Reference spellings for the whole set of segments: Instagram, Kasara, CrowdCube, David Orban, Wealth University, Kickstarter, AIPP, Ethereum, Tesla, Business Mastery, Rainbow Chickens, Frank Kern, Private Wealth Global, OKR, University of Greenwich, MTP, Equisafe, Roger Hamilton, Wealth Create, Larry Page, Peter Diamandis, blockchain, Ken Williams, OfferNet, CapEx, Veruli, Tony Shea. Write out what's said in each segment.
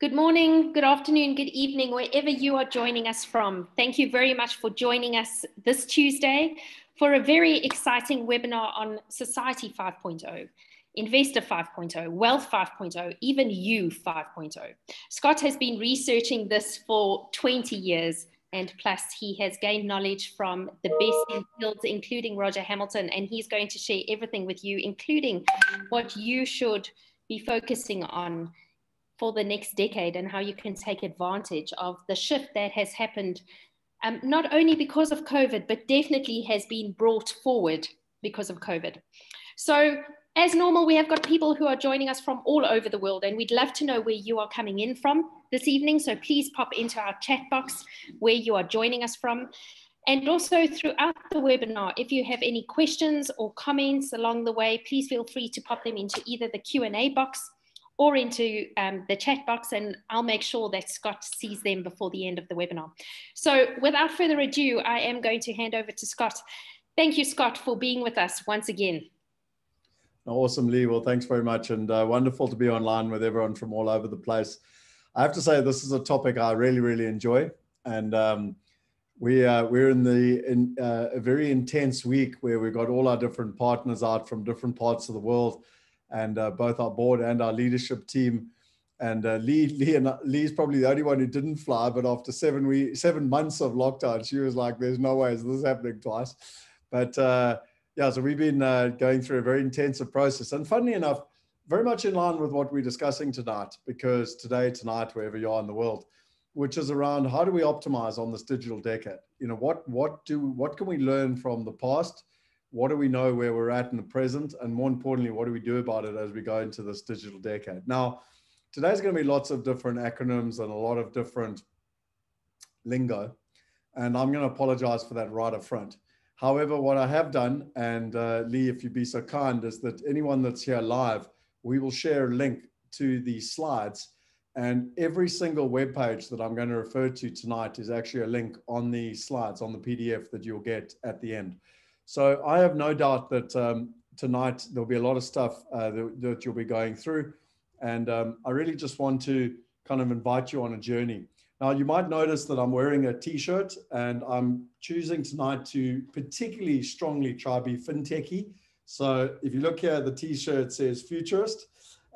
Good morning, good afternoon, good evening, wherever you are joining us from. Thank you very much for joining us this Tuesday for a very exciting webinar on Society 5.0, Investor 5.0, Wealth 5.0, even You 5.0. Scott has been researching this for 20 years and plus. He has gained knowledge from the best in fields, including Roger Hamilton, and he's going to share everything with you, including what you should be focusing on for the next decade and how you can take advantage of the shift that has happened, not only because of COVID, but definitely has been brought forward because of COVID. So as normal, we have got people who are joining us from all over the world, and we'd love to know where you are coming in from this evening. So please pop into our chat box where you are joining us from. And also throughout the webinar, if you have any questions or comments along the way, please feel free to pop them into either the Q&A box or into the chat box, and I'll make sure that Scott sees them before the end of the webinar. So without further ado, I am going to hand over to Scott. Thank you, Scott, for being with us once again. Awesome, Lee. Well, thanks very much, and wonderful to be online with everyone from all over the place. I have to say, this is a topic I really, really enjoy, and we're in a very intense week where we've got all our different partners out from different parts of the world, and both our board and our leadership team. And Lee's probably the only one who didn't fly, but after 7 months of lockdown, she was like, there's no way is this happening twice. But yeah, so we've been going through a very intensive process. And funnily enough, very much in line with what we're discussing tonight, because today, tonight, wherever you are in the world, which is around how do we optimize on this digital decade? You know, what can we learn from the past? What do we know where we're at in the present? And more importantly, what do we do about it as we go into this digital decade? Now, today's going to be lots of different acronyms and a lot of different lingo. And I'm going to apologize for that right up front. However, what I have done, and Lee, if you'd be so kind, is that anyone that's here live, we will share a link to the slides. And every single web page that I'm going to refer to tonight is actually a link on the slides, on the PDF that you'll get at the end. So I have no doubt that tonight there'll be a lot of stuff that you'll be going through. And I really just want to kind of invite you on a journey. Now, you might notice that I'm wearing a T-shirt, and I'm choosing tonight to particularly strongly try to be fintechy. So if you look here, the T-shirt says futurist.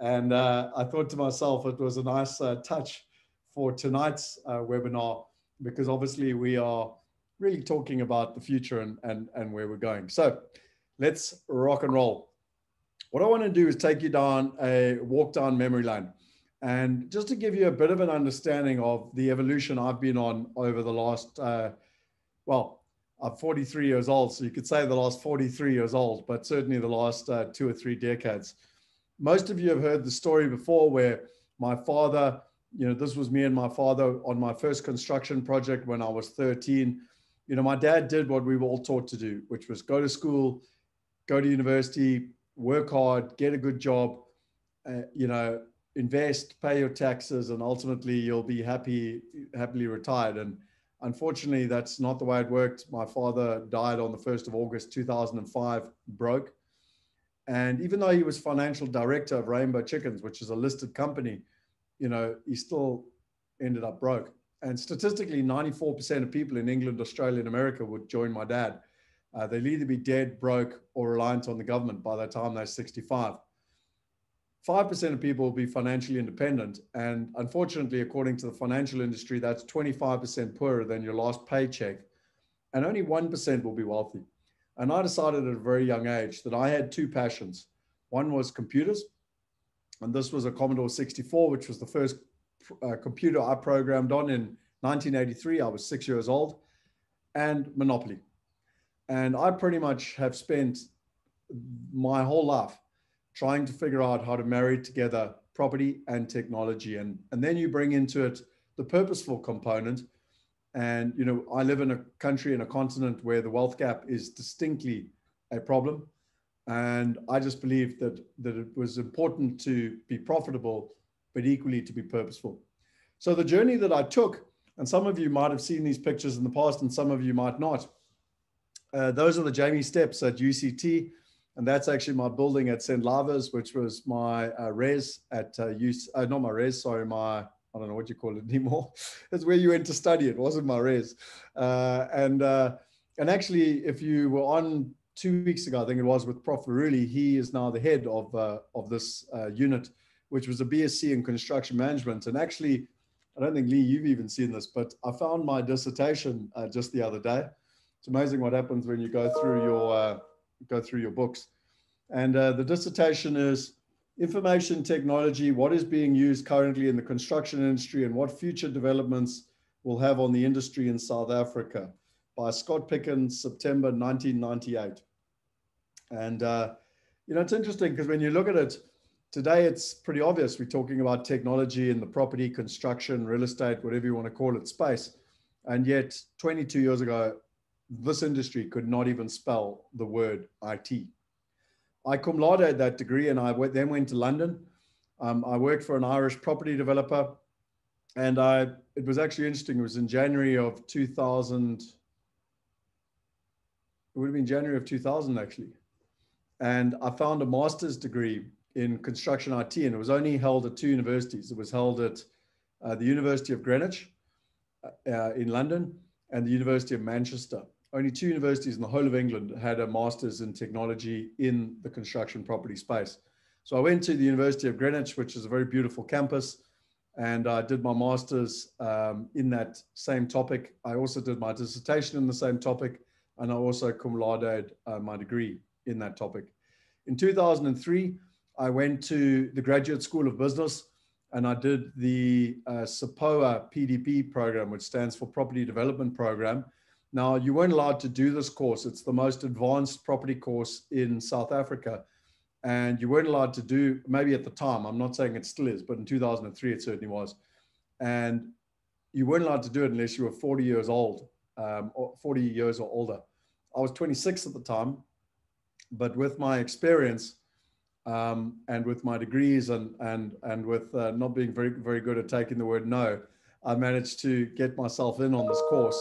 And I thought to myself, it was a nice touch for tonight's webinar, because obviously we are really talking about the future and where we're going. So let's rock and roll. What I want to do is take you down a walk down memory lane. And just to give you a bit of an understanding of the evolution I've been on over the last, well, I'm 43 years old. So you could say the last 43 years old, but certainly the last 2 or 3 decades. Most of you have heard the story before where my father, you know, this was me and my father on my first construction project when I was 13. You know, my dad did what we were all taught to do, which was go to school, go to university, work hard, get a good job, you know, invest, pay your taxes, and ultimately you'll be happily retired. And unfortunately, that's not the way it worked. My father died on the 1st of August, 2005, broke. And even though he was financial director of Rainbow Chickens, which is a listed company, you know, he still ended up broke. And statistically, 94% of people in England, Australia, and America would join my dad. They'll either be dead, broke, or reliant on the government by the time they're 65. 5% of people will be financially independent. And unfortunately, according to the financial industry, that's 25% poorer than your last paycheck. And only 1% will be wealthy. And I decided at a very young age that I had 2 passions. One was computers. And this was a Commodore 64, which was the first computer I programmed on in 1983. I was 6 years old, and Monopoly. And I pretty much have spent my whole life trying to figure out how to marry together property and technology. And then you bring into it the purposeful component. And, you know, I live in a country and a continent where the wealth gap is distinctly a problem. And I just believe that it was important to be profitable, but equally to be purposeful. So the journey that I took And some of you might have seen these pictures in the past and some of you might not. Those are the Jamie steps at UCT. And that's actually my building at St. Lava's, which was my res at I don't know what you call it anymore. It's where you went to study. It wasn't my res. And actually, if you were on 2 weeks ago, I think it was, with Prof. Veruli, he is now the head of this unit, which was a BSc in construction management. And actually, I don't think, Lee, you've even seen this, but I found my dissertation just the other day. It's amazing what happens when you go through your books. And the dissertation is Information Technology, What is Being Used Currently in the Construction Industry and What Future Developments Will Have on the Industry in South Africa, by Scott Picken, September 1998. And, you know, it's interesting because when you look at it today, it's pretty obvious. We're talking about technology in the property, construction, real estate, whatever you want to call it, space. And yet 22 years ago, this industry could not even spell the word IT. I cum laude that degree and I then went to London. I worked for an Irish property developer, and it was actually interesting. It was in January of 2000. It would have been January of 2000 actually. And I found a master's degree in construction IT, and it was only held at two universities. It was held at the University of Greenwich in London and the University of Manchester. Only two universities in the whole of England had a master's in technology in the construction property space. So I went to the University of Greenwich, which is a very beautiful campus, and I did my master's in that same topic. I also did my dissertation in the same topic, and I also cum laude my degree in that topic. In 2003, I went to the Graduate School of Business, and I did the SAPOA PDP program, which stands for Property Development Program. Now, you weren't allowed to do this course. It's the most advanced property course in South Africa. And you weren't allowed to do, maybe at the time, I'm not saying it still is, but in 2003, it certainly was. And you weren't allowed to do it unless you were 40 years old, or 40 years or older. I was 26 at the time, but with my experience and with my degrees and with not being very, very good at taking the word no, I managed to get myself in on this course.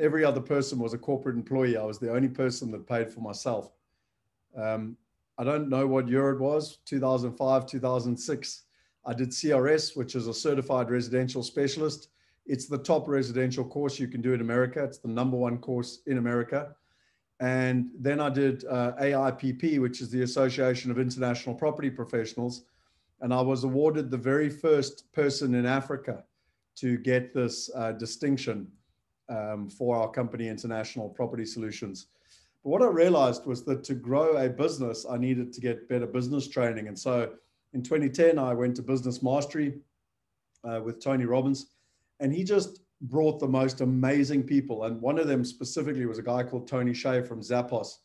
Every other person was a corporate employee. I was the only person that paid for myself. I don't know what year it was, 2005, 2006. I did CRS, which is a Certified Residential Specialist. It's the top residential course you can do in America. It's the #1 course in America. And then I did AIPP, which is the Association of International Property Professionals. And I was awarded the very first person in Africa to get this distinction for our company, International Property Solutions. But what I realized was that to grow a business, I needed to get better business training. And so in 2010, I went to Business Mastery with Tony Robbins, and he just brought the most amazing people. And one of them specifically was a guy called Tony Shea from Zappos.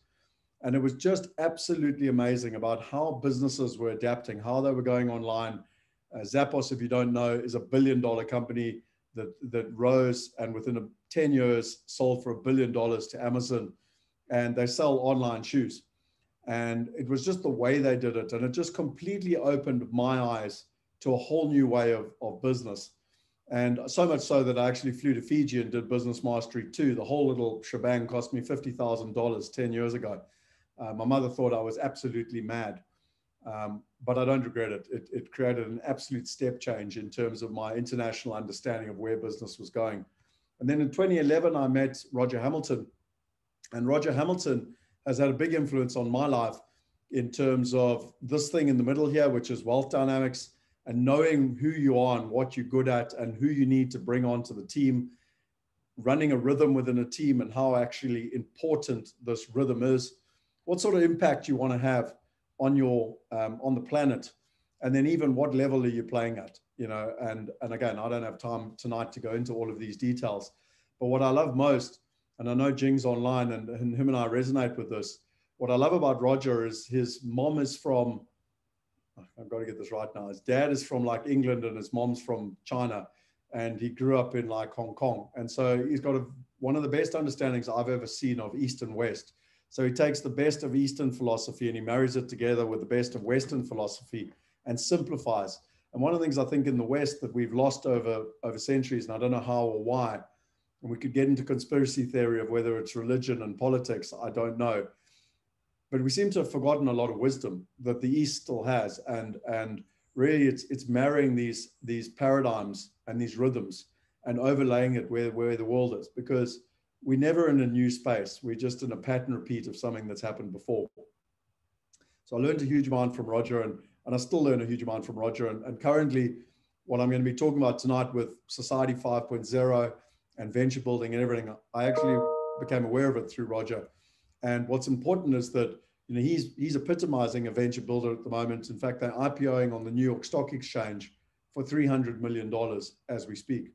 And it was just absolutely amazing about how businesses were adapting, how they were going online. Zappos, if you don't know, is a billion-dollar company that rose and within 10 years sold for $1 billion to Amazon, and they sell online shoes. And it was just the way they did it. And it just completely opened my eyes to a whole new way of business. And so much so that I actually flew to Fiji and did Business Mastery 2. The whole little shebang cost me $50,000 10 years ago. My mother thought I was absolutely mad, but I don't regret it. It created an absolute step change in terms of my international understanding of where business was going. And then in 2011, I met Roger Hamilton. And Roger Hamilton has had a big influence on my life in terms of this thing in the middle here, which is wealth dynamics, and knowing who you are and what you're good at and who you need to bring onto the team, running a rhythm within a team and how actually important this rhythm is, what sort of impact you want to have on your, on the planet, and then even what level are you playing at, you know, and again, I don't have time tonight to go into all of these details, but what I love most, and I know Jing's online and him and I resonate with this, what I love about Roger is his mom is from, I've got to get this right now. His dad is from like England and his mom's from China, and he grew up in like Hong Kong. And so he's got one of the best understandings I've ever seen of East and West. So he takes the best of Eastern philosophy and he marries it together with the best of Western philosophy and simplifies. And one of the things I think in the West that we've lost over centuries, and I don't know how or why, and we could get into conspiracy theory of whether it's religion and politics, I don't know. But we seem to have forgotten a lot of wisdom that the East still has. And really it's marrying these paradigms and these rhythms and overlaying it where the world is, because we're never in a new space. We're just in a pattern repeat of something that's happened before. So I learned a huge amount from Roger, and I still learn a huge amount from Roger. And currently what I'm going to be talking about tonight with Society 5.0 and venture building and everything, I actually became aware of it through Roger. And what's important is that, you know, he's epitomizing a venture builder at the moment. In fact, they're IPOing on the New York Stock Exchange for $300 million as we speak.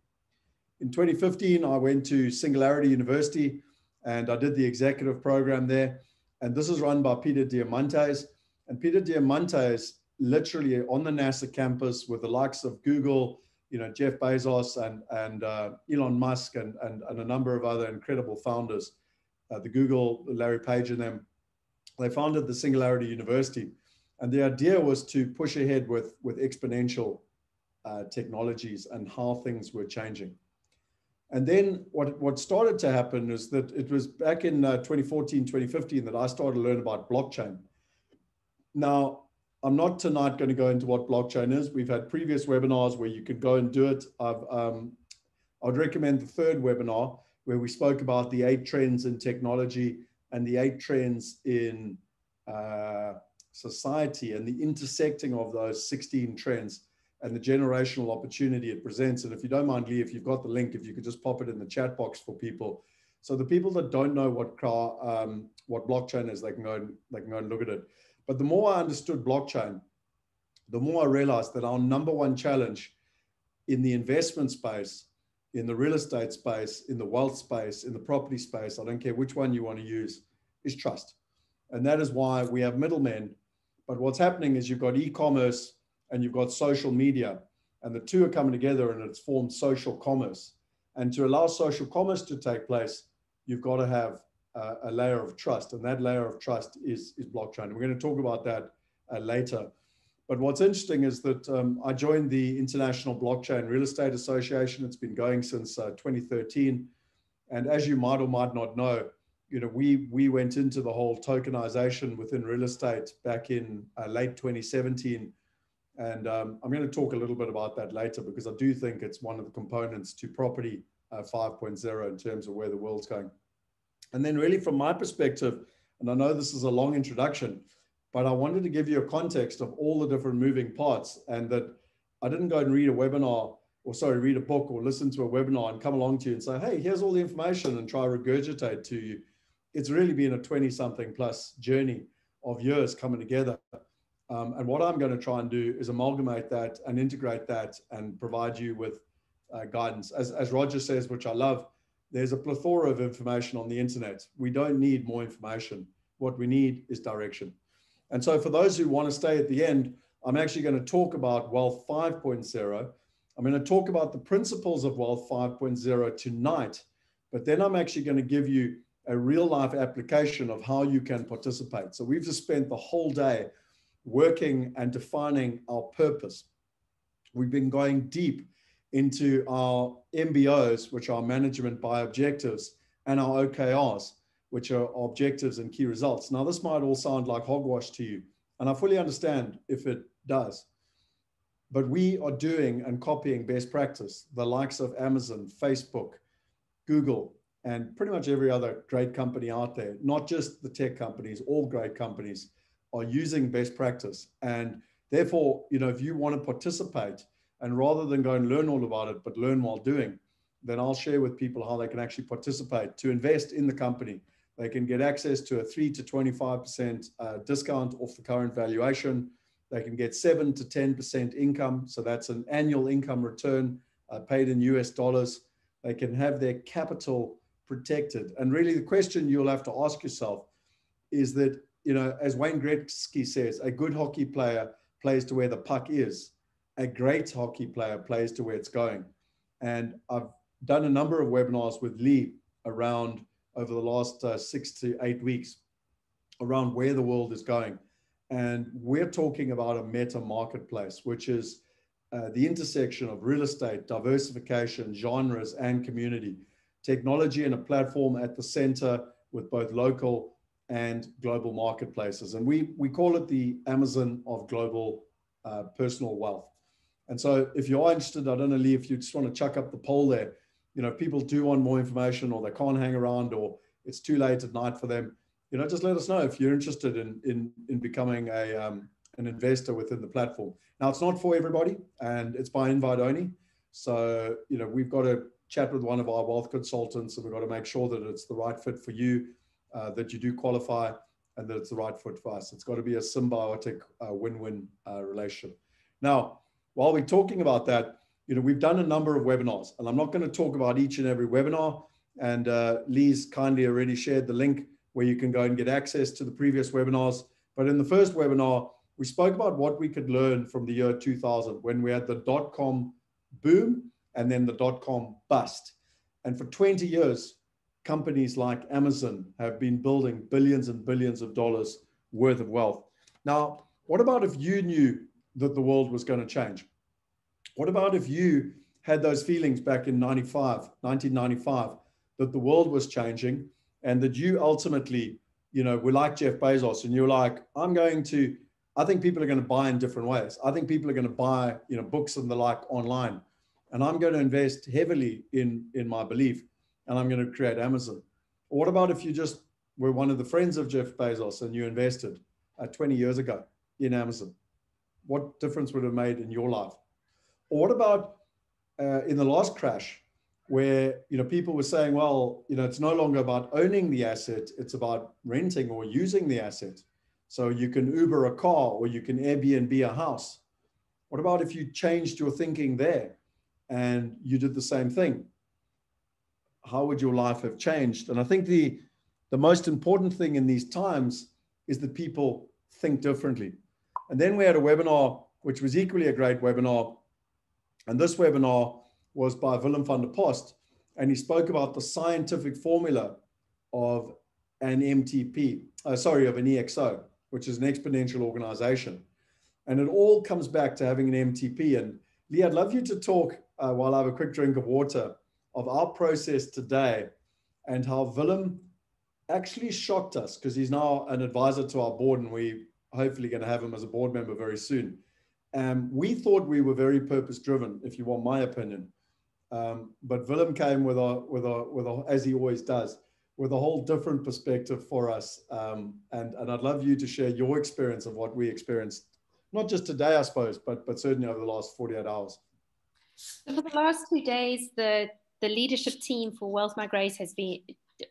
In 2015, I went to Singularity University and I did the executive program there. And this is run by Peter Diamandis. And Peter Diamandis literally on the NASA campus with the likes of Google, you know, Jeff Bezos and Elon Musk and a number of other incredible founders. The Google, Larry Page and them, they founded the Singularity University. And the idea was to push ahead with exponential technologies and how things were changing. And then what started to happen is that it was back in 2014, 2015 that I started to learn about blockchain. Now, I'm not tonight going to go into what blockchain is. We've had previous webinars where you could go and do it. I'd recommend the third webinar, where we spoke about the 8 trends in technology and the 8 trends in society and the intersecting of those 16 trends and the generational opportunity it presents. And if you don't mind, Lee, if you've got the link, if you could just pop it in the chat box for people. So the people that don't know what blockchain is, they can go and look at it. But the more I understood blockchain, the more I realized that our number one challenge in the investment space, in the real estate space, in the wealth space, in the property space, I don't care which one you want to use, is trust. And that is why we have middlemen. But what's happening is you've got e-commerce and you've got social media, and the two are coming together and it's formed social commerce. And to allow social commerce to take place, you've got to have a layer of trust, and that layer of trust is blockchain. And we're going to talk about that later. But what's interesting is that I joined the International Blockchain Real Estate Association. It's been going since 2013. And as you might or might not know, you know, we went into the whole tokenization within real estate back in late 2017. And I'm going to talk a little bit about that later, because I do think it's one of the components to property 5.0 in terms of where the world's going. And then really from my perspective, and I know this is a long introduction, but I wanted to give you a context of all the different moving parts, and that I didn't go and read a book or listen to a webinar and come along to you and say, hey, here's all the information and try to regurgitate to you. It's really been a 20-something plus journey of years coming together. And what I'm going to try and do is amalgamate that and integrate that and provide you with guidance. As Roger says, which I love, there's a plethora of information on the internet. We don't need more information. What we need is direction. And so for those who want to stay at the end, I'm actually going to talk about Wealth 5.0. I'm going to talk about the principles of Wealth 5.0 tonight, but then I'm actually going to give you a real life application of how you can participate. So we've just spent the whole day working and defining our purpose. We've been going deep into our MBOs, which are management by objectives, and our OKRs, which are objectives and key results. Now, this might all sound like hogwash to you, and I fully understand if it does, but we are doing and copying best practice, the likes of Amazon, Facebook, Google, and pretty much every other great company out there. Not just the tech companies, all great companies are using best practice. And therefore, you know, if you want to participate, and rather than go and learn all about it, but learn while doing, then I'll share with people how they can actually participate to invest in the company. They can get access to a 3 to 25% discount off the current valuation. They can get 7 to 10% income. So that's an annual income return paid in US dollars. They can have their capital protected. And really the question you'll have to ask yourself is that, you know, as Wayne Gretzky says, a good hockey player plays to where the puck is. A great hockey player plays to where it's going. And I've done a number of webinars with Lee around over the last 6 to 8 weeks around where the world is going. And we're talking about a meta marketplace, which is the intersection of real estate, diversification, genres, and community. Technology and a platform at the center with both local and global marketplaces. And we call it the Amazon of global personal wealth. And so if you are interested, I don't know, Lee, if you just want to chuck up the poll there, you know, people do want more information, or they can't hang around, or it's too late at night for them. You know, just let us know if you're interested in becoming a, an investor within the platform. Now, it's not for everybody, and it's by invite only. So, you know, we've got to chat with one of our wealth consultants, and we've got to make sure that it's the right fit for you, that you do qualify, and that it's the right fit for us. It's got to be a symbiotic win-win relationship. Now, while we're talking about that, you know, we've done a number of webinars, and I'm not going to talk about each and every webinar. And Lee's kindly already shared the link where you can go and get access to the previous webinars. But in the first webinar, we spoke about what we could learn from the year 2000, when we had the dot-com boom and then the dot-com bust. And for 20 years, companies like Amazon have been building billions and billions of dollars worth of wealth. Now, what about if you knew that the world was going to change? What about if you had those feelings back in 1995, that the world was changing, and that you ultimately, you know, were like Jeff Bezos, and you're like, I think people are going to buy in different ways. I think people are going to buy, you know, books and the like online. And I'm going to invest heavily in my belief, and I'm going to create Amazon. Or what about if you just were one of the friends of Jeff Bezos and you invested 20 years ago in Amazon? What difference would it have made in your life? Or what about in the last crash, where, you know, people were saying, well, you know, it's no longer about owning the asset, it's about renting or using the asset. So you can Uber a car, or you can Airbnb a house. What about if you changed your thinking there and you did the same thing? How would your life have changed? And I think the most important thing in these times is that people think differently. And then we had a webinar, which was equally a great webinar. And this webinar was by Willem van der Post, and he spoke about the scientific formula of an EXO, which is an exponential organization. And it all comes back to having an MTP. And Lee, I'd love you to talk while I have a quick drink of water of our process today, and how Willem actually shocked us, because he's now an advisor to our board, and we're hopefully going to have him as a board member very soon. We thought we were very purpose-driven, if you want my opinion. But Willem came as he always does, with a whole different perspective for us. And I'd love you to share your experience of what we experienced, not just today, I suppose, but certainly over the last 48 hours. So for the last 2 days, the leadership team for Wealth Migrate has been,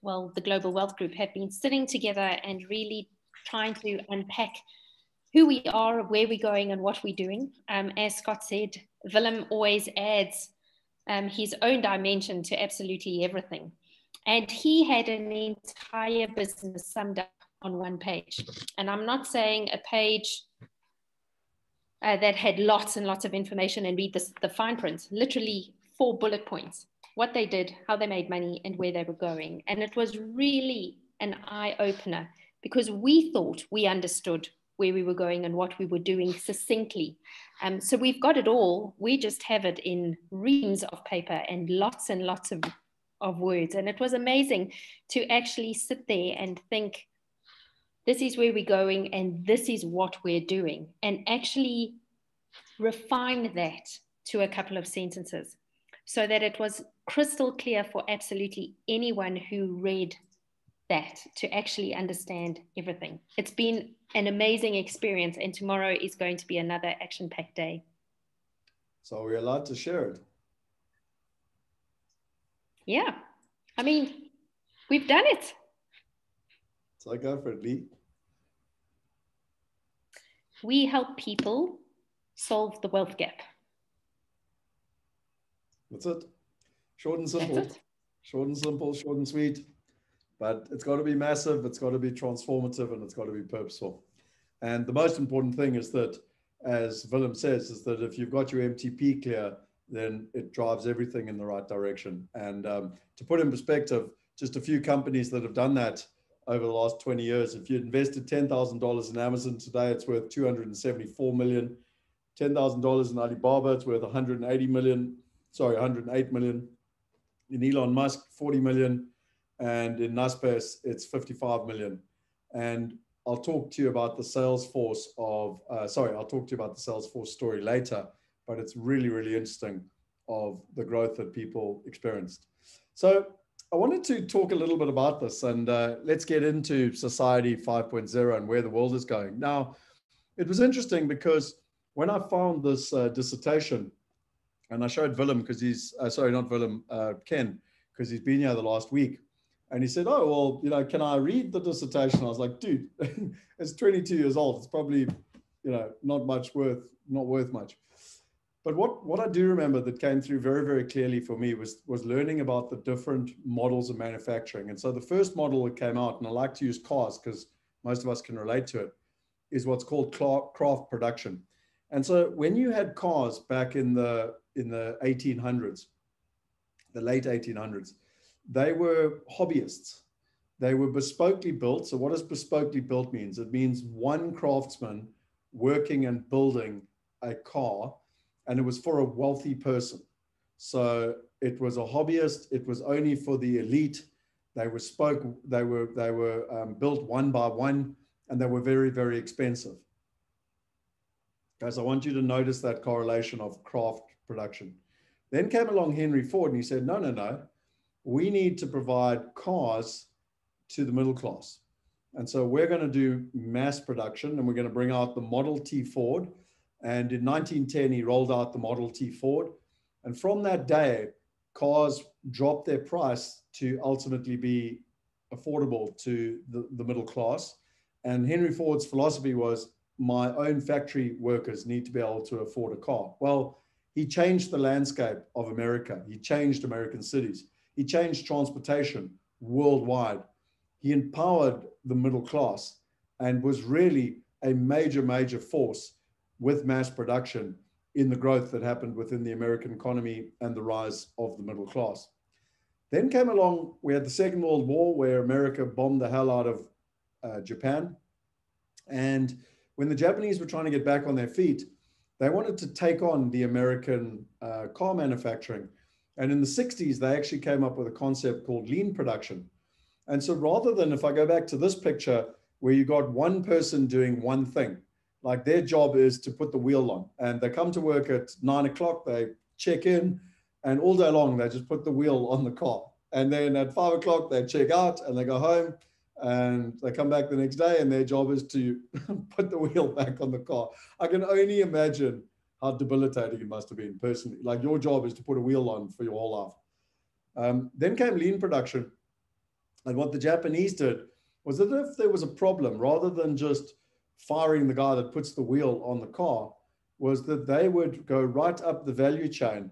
well, the Global Wealth Group have been sitting together and really trying to unpack who we are, where we're going, and what we're doing. As Scott said, Willem always adds his own dimension to absolutely everything. And he had an entire business summed up on one page. And I'm not saying a page that had lots and lots of information and read the fine print, literally 4 bullet points, what they did, how they made money, and where they were going. And it was really an eye-opener, because we thought we understood where we were going and what we were doing succinctly. So we've got it all. We just have it in reams of paper and lots of words. And it was amazing to actually sit there and think, this is where we're going and this is what we're doing, and actually refine that to a couple of sentences so that it was crystal clear for absolutely anyone who read that to actually understand everything. It's been an amazing experience, and tomorrow is going to be another action-packed day. So we're allowed to share it. Yeah, I mean, we've done it. So go for it, Lee. We help people solve the wealth gap. That's it. Short and simple. Short and simple, short and sweet. But it's got to be massive, it's got to be transformative, and it's got to be purposeful. And the most important thing is that, as Willem says, is that if you've got your MTP clear, then it drives everything in the right direction. And to put in perspective, just a few companies that have done that over the last 20 years, if you invested $10,000 in Amazon today, it's worth $274 million. $10,000 in Alibaba, it's worth 108 million. In Elon Musk, 40 million. And in Naspers, it's 55 million. And I'll talk to you about the Salesforce I'll talk to you about the Salesforce story later, but it's really, really interesting of the growth that people experienced. So I wanted to talk a little bit about this, and let's get into Society 5.0 and where the world is going. Now, it was interesting because when I found this dissertation, and I showed Willem because he's, Ken, because he's been here the last week. And he said, oh, well, you know, can I read the dissertation? I was like, dude, it's 22 years old. It's probably, you know, not worth much. But what I do remember that came through very, very clearly for me was learning about the different models of manufacturing. And so the first model that came out, and I like to use cars because most of us can relate to it, is what's called craft production. And so when you had cars back in the 1800s, the late 1800s, they were hobbyists. They were bespokely built. So what does bespokely built means? It means one craftsman working and building a car, and it was for a wealthy person. So it was a hobbyist. It was only for the elite. They were built one by one, and they were very, very expensive. Guys, I want you to notice that correlation of craft production. Then came along Henry Ford, and he said, no, no, no. We need to provide cars to the middle class. And so we're going to do mass production, and we're going to bring out the Model T Ford. And in 1910, he rolled out the Model T Ford. And from that day, cars dropped their price to ultimately be affordable to the middle class. And Henry Ford's philosophy was, my own factory workers need to be able to afford a car. Well, he changed the landscape of America. He changed American cities. He changed transportation worldwide. He empowered the middle class and was really a major, major force with mass production in the growth that happened within the American economy and the rise of the middle class. Then came along, we had the Second World War, where America bombed the hell out of Japan. And when the Japanese were trying to get back on their feet, they wanted to take on the American car manufacturing. And in the 60s, they actually came up with a concept called lean production. And so rather than, if I go back to this picture, where you got one person doing one thing, like their job is to put the wheel on, and they come to work at 9 o'clock, they check in, and all day long, they just put the wheel on the car. And then at 5 o'clock, they check out and they go home, and they come back the next day, and their job is to put the wheel back on the car. I can only imagine how debilitating it must have been personally. Like, your job is to put a wheel on for your whole life. Then came lean production. And what the Japanese did was that if there was a problem, rather than just firing the guy that puts the wheel on the car, was that they would go right up the value chain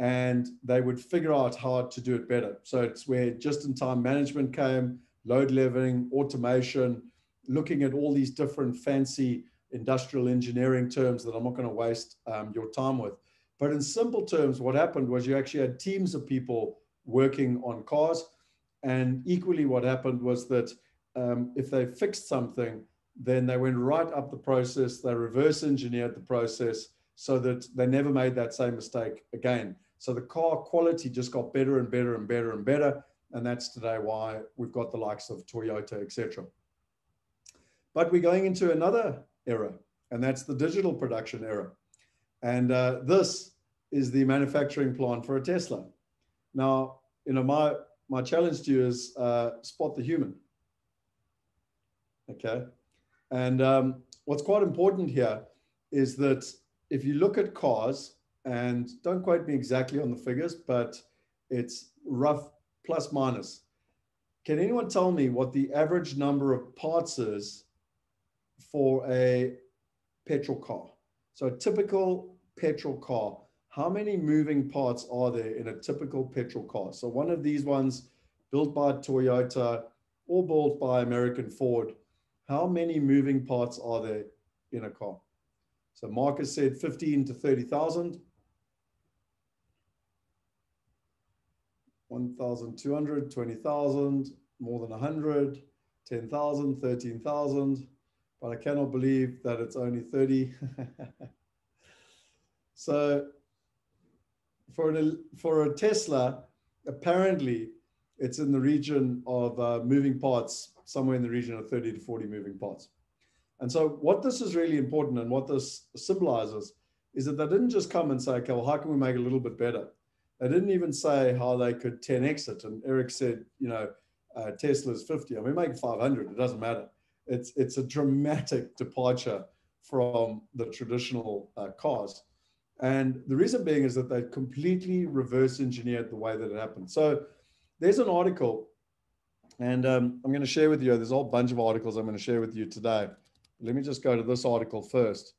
and they would figure out how to do it better. So it's where just-in-time management came, load leveling, automation, looking at all these different fancy industrial engineering terms that I'm not going to waste your time with. But in simple terms, what happened was you actually had teams of people working on cars. And equally, what happened was that if they fixed something, then they went right up the process. They reverse engineered the process so that they never made that same mistake again. So the car quality just got better and better and better and better. And that's today why we've got the likes of Toyota, etc. But we're going into another era, and that's the digital production era. And this is the manufacturing plant for a Tesla. Now, you know, my challenge to you is spot the human. Okay. And what's quite important here is that if you look at cars, and don't quote me exactly on the figures, but it's rough plus minus. Can anyone tell me what the average number of parts is for a petrol car? So a typical petrol car, how many moving parts are there in a typical petrol car? So one of these ones built by Toyota or built by American Ford, how many moving parts are there in a car? So Marcus said 15 to 30,000. 1,200, 20,000, more than 100, 10,000, 13,000. But I cannot believe that it's only 30. So for a Tesla, apparently it's in the region of moving parts, somewhere in the region of 30 to 40 moving parts. And so what this is really important and what this symbolizes is that they didn't just come and say, okay, well, how can we make it a little bit better? They didn't even say how they could 10x it. And Eric said, you know, Tesla's 50, and we make 500, it doesn't matter. It's a dramatic departure from the traditional cars. And the reason being is that they completely reverse engineered the way that it happened. So there's an article, and I'm going to share with you, there's a whole bunch of articles I'm going to share with you today. Let me just go to this article first.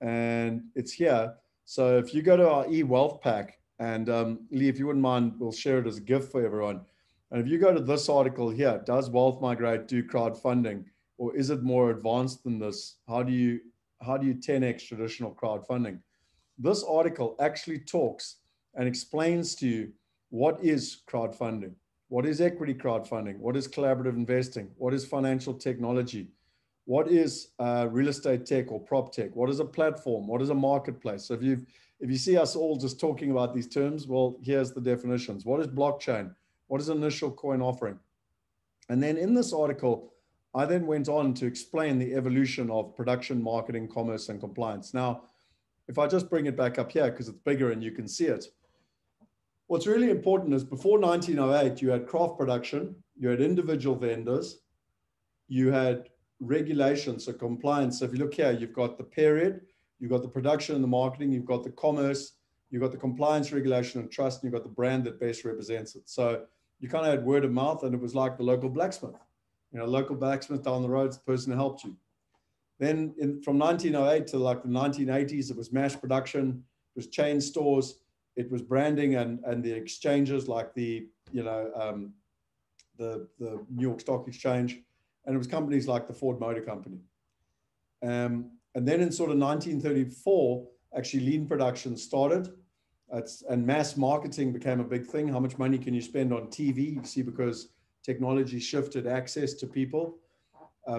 And it's here. So if you go to our e-wealth pack, and Lee, if you wouldn't mind, we'll share it as a gift for everyone. And if you go to this article here, does Wealth Migrate do crowdfunding, or is it more advanced than this? How do you 10x traditional crowdfunding? This article actually talks and explains to you what is crowdfunding, what is equity crowdfunding, what is collaborative investing, what is financial technology, what is real estate tech or prop tech, what is a platform, what is a marketplace. So if you see us all just talking about these terms, well, here's the definitions. What is blockchain? What is initial coin offering? And then in this article, I then went on to explain the evolution of production, marketing, commerce, and compliance. Now, if I just bring it back up here, because it's bigger and you can see it. What's really important is before 1908, you had craft production, you had individual vendors, you had regulations, so compliance. So if you look here, you've got the period, you've got the production and the marketing, you've got the commerce, you've got the compliance, regulation, and trust, and you've got the brand that best represents it. So you kind of had word of mouth, and it was like the local blacksmith. You know, local blacksmith down the road is the person who helped you. Then from 1908 to like the 1980s, it was mass production, it was chain stores, it was branding and the exchanges like the, you know, the New York Stock Exchange. And it was companies like the Ford Motor Company. And then in sort of 1934, actually lean production started, and mass marketing became a big thing. How much money can you spend on TV? You see, because technology shifted access to people.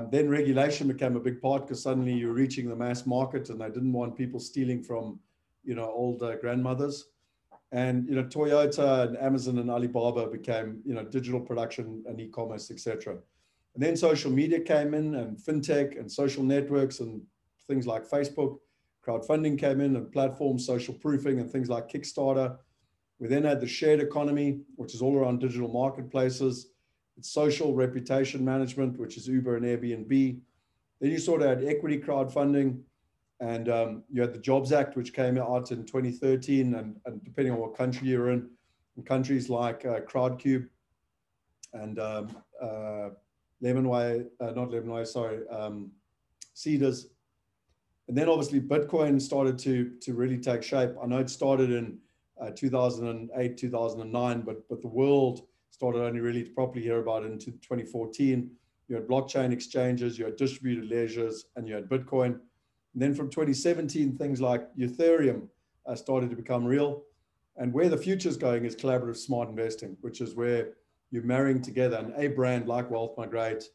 Then regulation became a big part, because suddenly you're reaching the mass market, and they didn't want people stealing from, you know, old grandmothers. And, you know, Toyota and Amazon and Alibaba became, you know, digital production and e-commerce, etc. And then social media came in, and fintech and social networks and things like Facebook. Crowdfunding came in, and platforms, social proofing, and things like Kickstarter. We then had the shared economy, which is all around digital marketplaces. It's social reputation management, which is Uber and Airbnb. Then you sort of had equity crowdfunding, and you had the Jobs Act, which came out in 2013, and depending on what country you're in countries like Crowdcube and Lemonway, not Lemonway, sorry, Seedrs. And then obviously Bitcoin started to really take shape. I know it started in 2008, 2009, but the world started only really to properly hear about it into 2014. You had blockchain exchanges, you had distributed ledgers, and you had Bitcoin. And then from 2017, things like Ethereum started to become real. And where the future is going is collaborative smart investing, which is where you're marrying together, and a brand like Wealth Migrate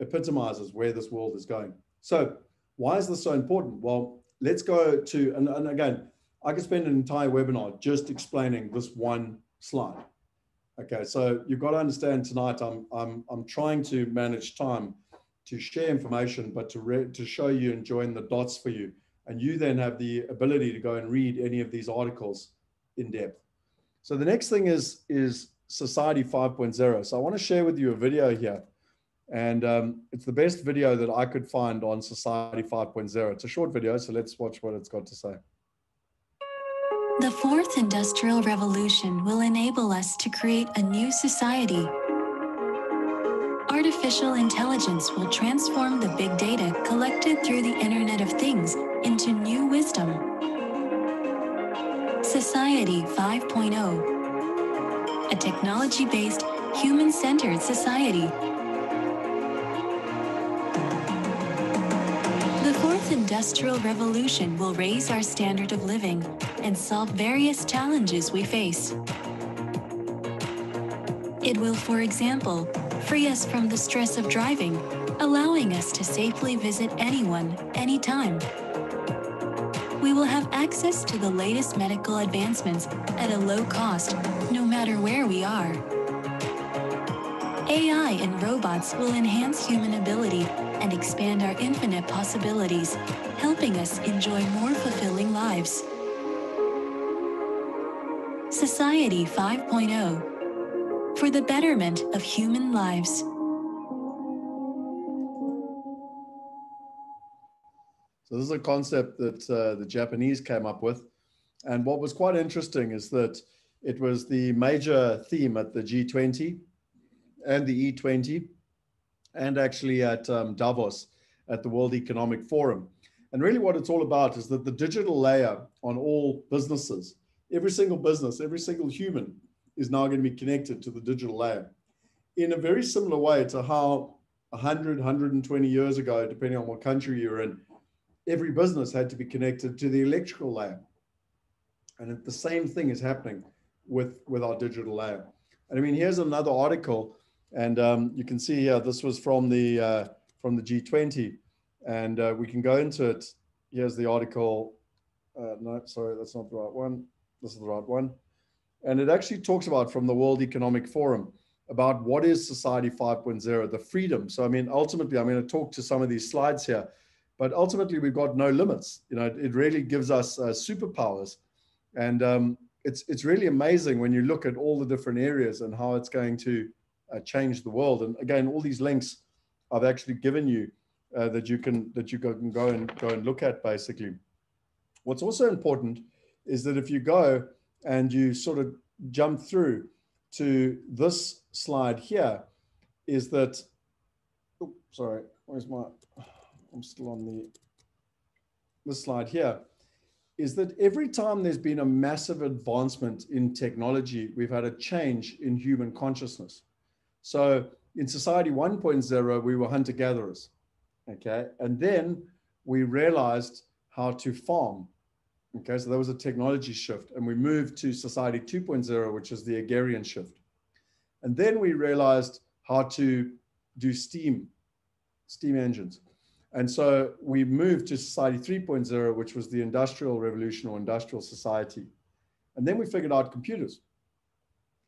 epitomizes where this world is going. So why is this so important? Well, let's go to, and again, I could spend an entire webinar just explaining this one slide. Okay, so you've got to understand tonight, I'm trying to manage time to share information, but to show you and join the dots for you. And you then have the ability to go and read any of these articles in depth. So the next thing is Society 5.0. So I want to share with you a video here. And it's the best video that I could find on Society 5.0. It's a short video, so let's watch what it's got to say. The fourth industrial revolution will enable us to create a new society. Artificial intelligence will transform the big data collected through the Internet of Things into new wisdom. Society 5.0, a technology-based, human-centered society. Industrial revolution will raise our standard of living and solve various challenges we face. It will, for example, free us from the stress of driving, allowing us to safely visit anyone, anytime. you will have access to the latest medical advancements at a low cost, no matter where we are. AI and robots will enhance human ability and expand our infinite possibilities, helping us enjoy more fulfilling lives. Society 5.0 – for the betterment of human lives. So this is a concept that the Japanese came up with. And what was quite interesting is that it was the major theme at the G20 and the E20, and actually at Davos, at the World Economic Forum. And really what it's all about is that the digital layer on all businesses, every single business, every single human is now going to be connected to the digital layer in a very similar way to how 100, 120 years ago, depending on what country you're in, every business had to be connected to the electrical layer. And the same thing is happening with our digital layer. And I mean, here's another article. And you can see here, this was from the G20, and we can go into it. Here's the article. No, sorry, that's not the right one. This is the right one. And it actually talks about from the World Economic Forum about what is Society 5.0, the freedom. So, I mean, ultimately, I'm going to talk to some of these slides here, but ultimately we've got no limits. You know, it really gives us superpowers. And it's really amazing when you look at all the different areas and how it's going to change the world. And again, all these links I've actually given you that you can go and look at basically. What's also important is that if you go and you sort of jump through to this slide here, is that, oops, sorry, where's my, I'm still on this slide here, is that every time there's been a massive advancement in technology, we've had a change in human consciousness. So in Society 1.0, we were hunter-gatherers, okay? And then we realized how to farm, okay? So there was a technology shift, and we moved to Society 2.0, which is the agrarian shift. And then we realized how to do steam engines. And so we moved to Society 3.0, which was the industrial revolution or industrial society. And then we figured out computers.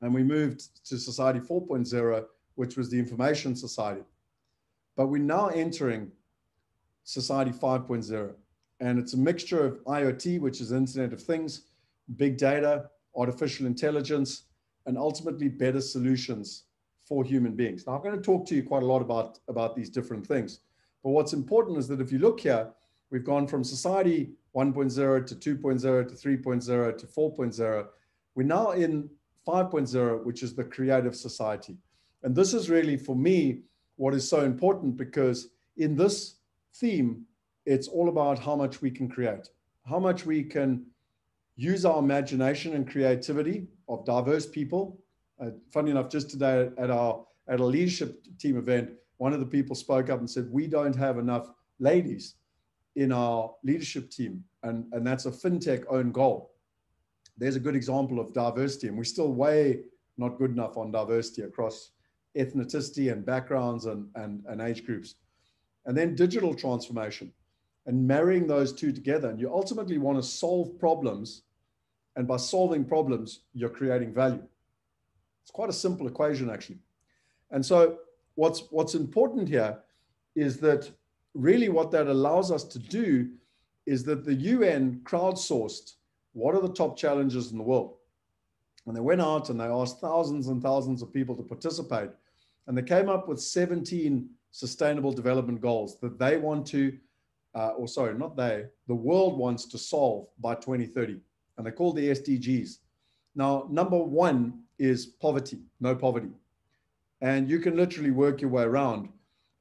And we moved to Society 4.0, which was the information society. But we're now entering Society 5.0. And it's a mixture of IoT, which is Internet of Things, big data, artificial intelligence, and ultimately better solutions for human beings. Now, I'm going to talk to you quite a lot about these different things. But what's important is that if you look here, we've gone from Society 1.0 to 2.0 to 3.0 to 4.0. We're now in 5.0, which is the creative society. And this is really, for me, what is so important, because in this theme, it's all about how much we can create, how much we can use our imagination and creativity of diverse people. Funny enough, just today at a leadership team event, one of the people spoke up and said, we don't have enough ladies in our leadership team. And that's a fintech own goal. There's a good example of diversity, and we're still way not good enough on diversity across ethnicity and backgrounds and age groups. And then digital transformation and marrying those two together. And you ultimately want to solve problems. And by solving problems, you're creating value. It's quite a simple equation, actually. And so what's important here is that really what that allows us to do is that the UN crowdsourced what are the top challenges in the world. And they went out and they asked thousands and thousands of people to participate. And they came up with 17 sustainable development goals that they want to, or sorry, not they, the world wants to solve by 2030. And they're called the SDGs. Now, number one is poverty, no poverty. And you can literally work your way around.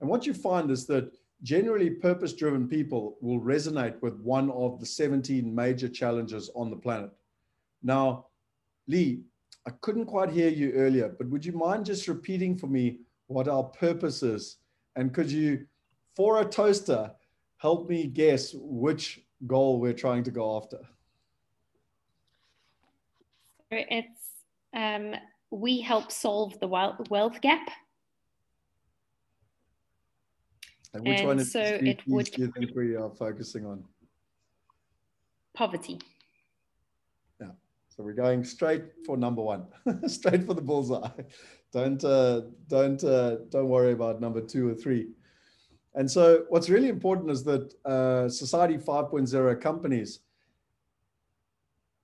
And what you find is that generally purpose-driven people will resonate with one of the 17 major challenges on the planet. Now, Lee, I couldn't quite hear you earlier, but would you mind just repeating for me what our purpose is? And could you, for a toaster, help me guess which goal we're trying to go after? It's... we help solve the wealth gap. And which one is it, do you think we are focusing on? poverty. Yeah, so we're going straight for number one, straight for the bullseye. Don't worry about number two or three. And so what's really important is that Society 5.0 companies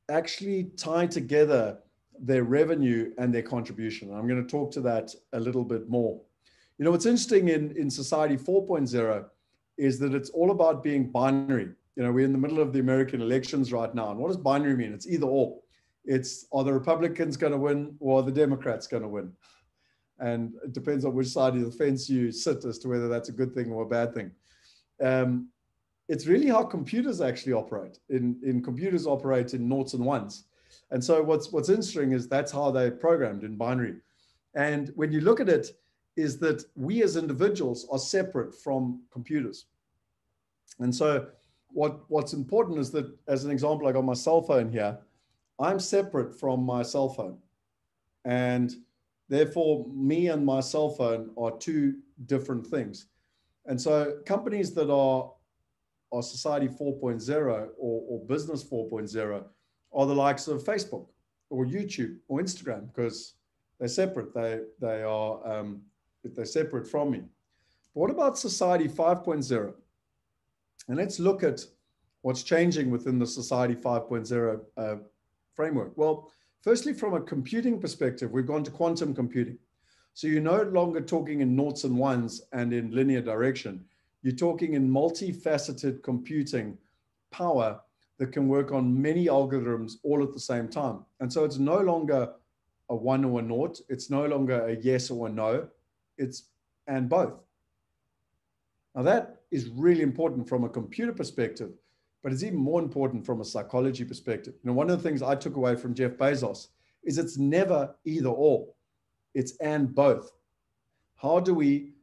actually tie together their revenue and their contribution. And I'm going to talk to that a little bit more. You know, what's interesting in Society 4.0 is that it's all about being binary. You know, we're in the middle of the American elections right now. And what does binary mean? It's either or. It's, are the Republicans going to win or are the Democrats going to win? And it depends on which side of the fence you sit as to whether that's a good thing or a bad thing. It's really how computers actually operate. Computers operate in noughts and ones. And so what's interesting is that's how they're programmed, in binary. And when you look at it, is that we as individuals are separate from computers. And so what's important is that, as an example, I got my cell phone here. I'm separate from my cell phone. And therefore, me and my cell phone are two different things. And so companies that are Society 4.0 or Business 4.0 are the likes of Facebook or YouTube or Instagram, because they're separate. They are they're separate from me. But what about Society 5.0? And let's look at what's changing within the Society 5.0 framework. Well, firstly, from a computing perspective, we've gone to quantum computing. So you're no longer talking in noughts and ones and in linear direction. You're talking in multifaceted computing power that can work on many algorithms all at the same time. And so it's no longer a one or a naught. It's no longer a yes or a no. It's and both. Now that is really important from a computer perspective, but it's even more important from a psychology perspective. You know, one of the things I took away from Jeff Bezos is it's never either or, it's and both. How do we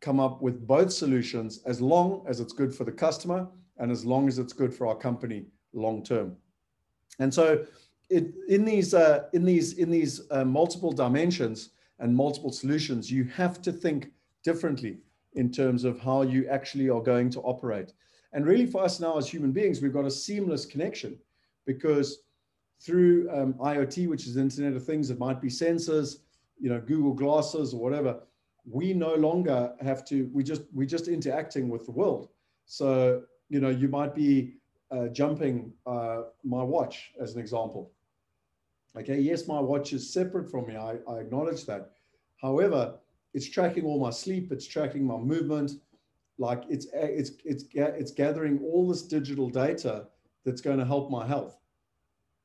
come up with both solutions as long as it's good for the customer and as long as it's good for our company long term? And so in these multiple dimensions and multiple solutions, you have to think differently in terms of how you actually are going to operate. And really for us now as human beings, we've got a seamless connection, because through IoT, which is Internet of Things, it might be sensors, you know, Google Glasses or whatever, we no longer have to, we're just interacting with the world. So, you know, you might be jumping my watch as an example. Okay, yes, my watch is separate from me. I acknowledge that. However, it's tracking all my sleep, it's tracking my movement, like it's gathering all this digital data that's going to help my health.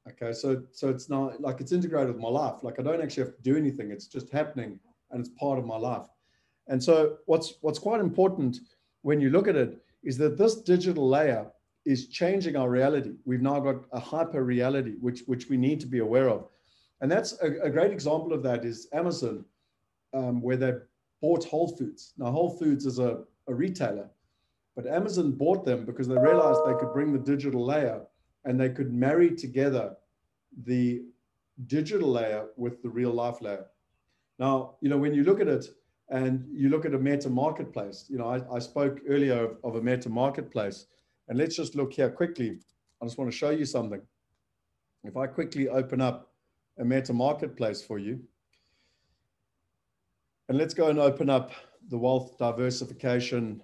Okay, so it's now like it's integrated with my life. Like I don't actually have to do anything. It's just happening and it's part of my life. And so what's quite important when you look at it is that this digital layer is changing our reality. We've now got a hyper reality, which we need to be aware of. And that's a great example of that is Amazon, where they bought Whole Foods. Now, Whole Foods is a retailer, but Amazon bought them because they realized they could bring the digital layer and they could marry together the digital layer with the real life layer. Now, you know, when you look at it and you look at a meta marketplace, you know, I spoke earlier of a meta marketplace, and let's just look here quickly. I just want to show you something. If I quickly open up a meta marketplace for you, and let's go and open up the Wealth Diversification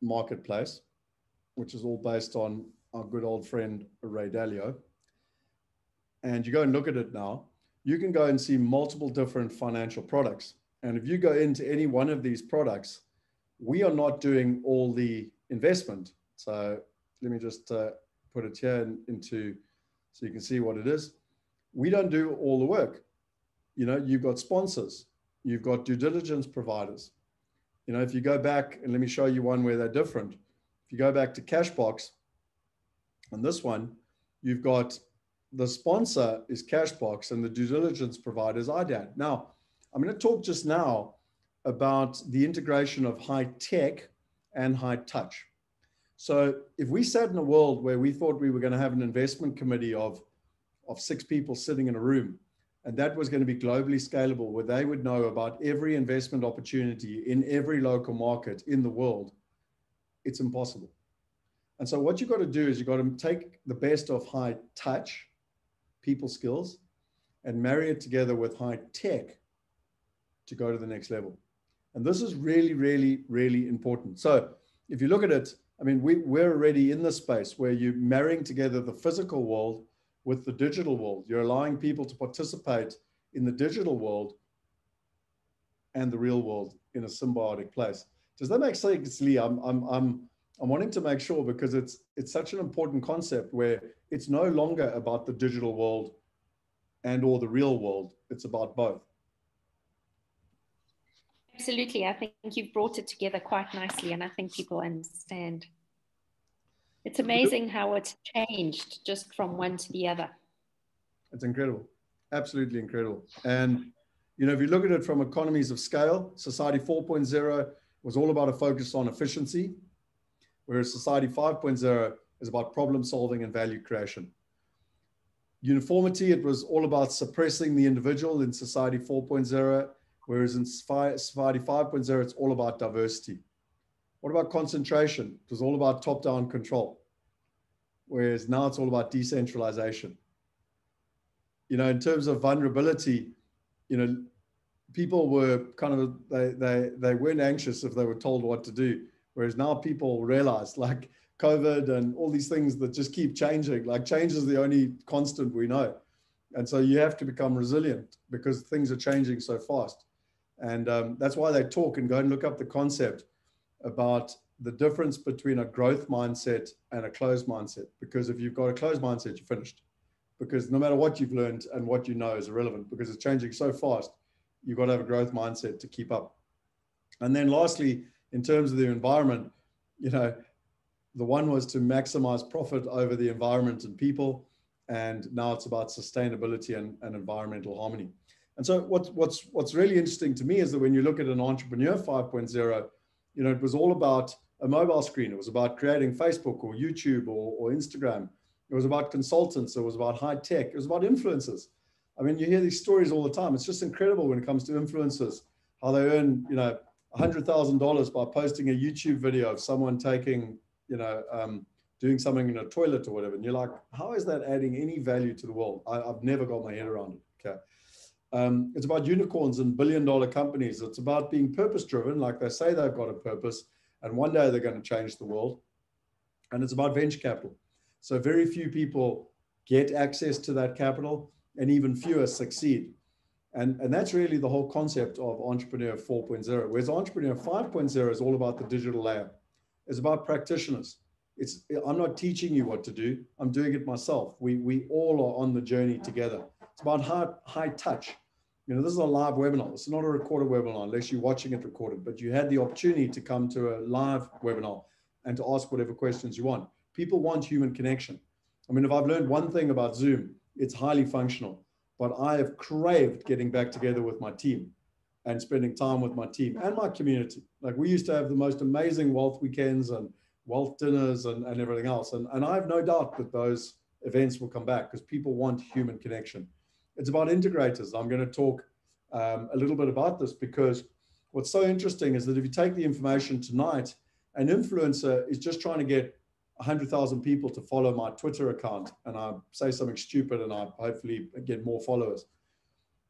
Marketplace, which is all based on our good old friend, Ray Dalio. And you go and look at it now, you can go and see multiple different financial products. And if you go into any one of these products, we are not doing all the investment. So let me just put it here into, so you can see what it is. We don't do all the work. You know, you've got sponsors. You've got due diligence providers. You know, if you go back, and let me show you one where they're different. If you go back to Cashbox, and this one, you've got the sponsor is Cashbox and the due diligence provider is IDAD. Now, I'm going to talk just now about the integration of high tech and high touch. So if we sat in a world where we thought we were going to have an investment committee of 6 people sitting in a room, and that was going to be globally scalable, where they would know about every investment opportunity in every local market in the world, it's impossible. And so what you've got to do is you've got to take the best of high touch people skills and marry it together with high tech to go to the next level. And this is really, really, really important. So if you look at it, I mean, we're already in this space where you're marrying together the physical world with the digital world. You're allowing people to participate in the digital world and the real world in a symbiotic place. Does that make sense, Lee? I'm wanting to make sure, because it's such an important concept where it's no longer about the digital world and or the real world. It's about both. Absolutely. I think you've brought it together quite nicely, and I think people understand. It's amazing how it's changed just from one to the other. It's incredible. Absolutely incredible. And, you know, if you look at it from economies of scale, Society 4.0 was all about a focus on efficiency, whereas Society 5.0 is about problem solving and value creation. Uniformity, it was all about suppressing the individual in Society 4.0, whereas in Society 5.0, it's all about diversity. What about concentration? It was all about top-down control, whereas now it's all about decentralization. You know, in terms of vulnerability, you know, people were kind of, they weren't anxious if they were told what to do. Whereas now people realize, like COVID and all these things that just keep changing, like change is the only constant we know. And so you have to become resilient because things are changing so fast. And that's why they talk and go and look up the concept about the difference between a growth mindset and a closed mindset. Because if you've got a closed mindset, you're finished. Because no matter what you've learned and what you know is irrelevant because it's changing so fast, you've got to have a growth mindset to keep up. And then lastly, in terms of the environment, you know, the one was to maximize profit over the environment and people. And now it's about sustainability and environmental harmony. And so what's really interesting to me is that when you look at an entrepreneur 5.0, you know, it was all about a mobile screen. It was about creating Facebook or YouTube or Instagram. It was about consultants. It was about high tech. It was about influencers. I mean, you hear these stories all the time. It's just incredible when it comes to influencers, how they earn, you know, $100,000 by posting a YouTube video of someone taking, you know, doing something in a toilet or whatever. And you're like, how is that adding any value to the world? I've never got my head around it. Okay. It's about unicorns and billion-dollar companies. It's about being purpose-driven. Like they say they've got a purpose and one day they're going to change the world. And it's about venture capital. So very few people get access to that capital and even fewer succeed. And that's really the whole concept of Entrepreneur 4.0, whereas Entrepreneur 5.0 is all about the digital layer. It's about practitioners. It's, I'm not teaching you what to do. I'm doing it myself. We all are on the journey together. It's about high touch. You know, this is a live webinar. It's not a recorded webinar unless you're watching it recorded, but you had the opportunity to come to a live webinar and to ask whatever questions you want. People want human connection. I mean, if I've learned one thing about Zoom, it's highly functional. But I have craved getting back together with my team and spending time with my team and my community. Like we used to have the most amazing wealth weekends and wealth dinners and everything else. And I have no doubt that those events will come back because people want human connection. It's about integrators. I'm going to talk a little bit about this because what's so interesting is that if you take the information tonight, an influencer is just trying to get 100,000 people to follow my Twitter account and I say something stupid and I hopefully get more followers.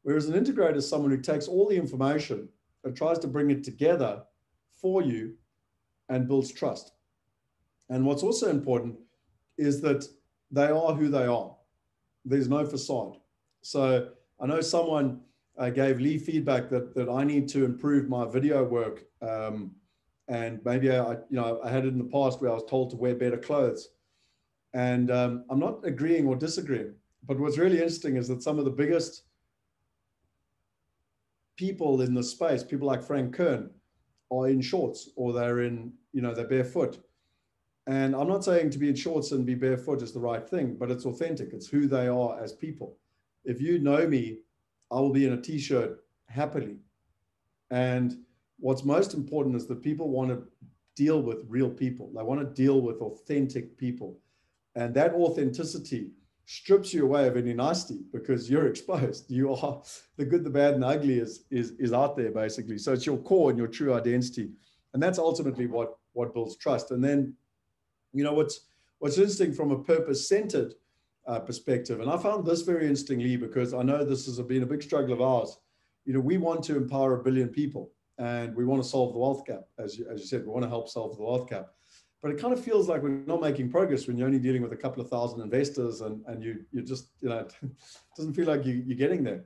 Whereas an integrator is someone who takes all the information and tries to bring it together for you and builds trust. And what's also important is that they are who they are. There's no facade. So I know someone gave Lee feedback that I need to improve my video work and maybe I had it in the past where I was told to wear better clothes. And I'm not agreeing or disagreeing, but what's really interesting is that some of the biggest people in the space, people like Frank Kern, are in shorts or they're in, you know, they're barefoot. And I'm not saying to be in shorts and be barefoot is the right thing, but it's authentic. It's who they are as people. If you know me, I will be in a t-shirt happily. And what's most important is that people want to deal with real people. They want to deal with authentic people. And that authenticity strips you away of any nicety because you're exposed. You are the good, the bad, and the ugly is out there basically. So it's your core and your true identity. And that's ultimately what builds trust. And then You know, what's interesting from a purpose-centered perspective, and I found this very interestingly because I know this has been a big struggle of ours. You know, we want to empower 1 billion people and we want to solve the wealth gap. As you said, we want to help solve the wealth gap. But it kind of feels like we're not making progress when you're only dealing with a couple of thousand investors and you just, you know, it doesn't feel like you're getting there.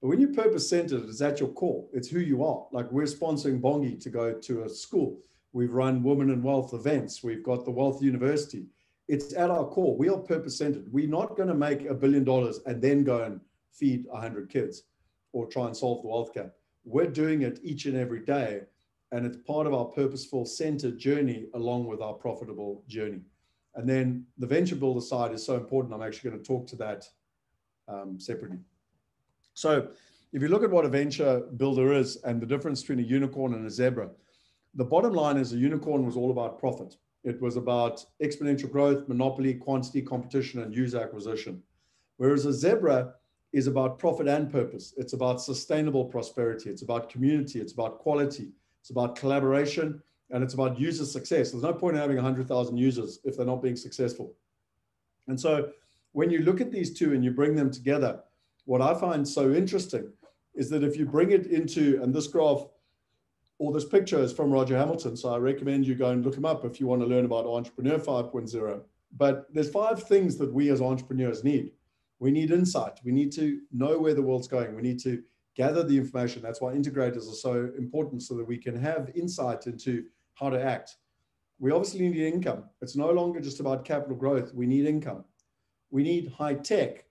But when you're purpose-centered, it's at your core. It's who you are. Like we're sponsoring Bongi to go to a school. We've run Women in Wealth events. We've got the Wealth University. It's at our core. We are purpose-centered. We're not going to make $1 billion and then go and feed 100 kids or try and solve the wealth gap. We're doing it each and every day. And it's part of our purposeful centered journey along with our profitable journey. And then the venture builder side is so important. I'm actually going to talk to that separately. So if you look at what a venture builder is and the difference between a unicorn and a zebra, the bottom line is a unicorn was all about profit. It was about exponential growth, monopoly, quantity, competition, and user acquisition. Whereas a zebra is about profit and purpose. It's about sustainable prosperity. It's about community. It's about quality. It's about collaboration. And it's about user success. There's no point in having 100,000 users if they're not being successful. And so when you look at these two and you bring them together, what I find so interesting is that if you bring it into, and this graph or this picture is from Roger Hamilton, so I recommend you go and look him up if you want to learn about Entrepreneur 5.0. But there's 5 things that we as entrepreneurs need. We need insight. We need to know where the world's going. We need to gather the information. That's why integrators are so important, so that we can have insight into how to act. We obviously need income. It's no longer just about capital growth. We need income. We need high tech.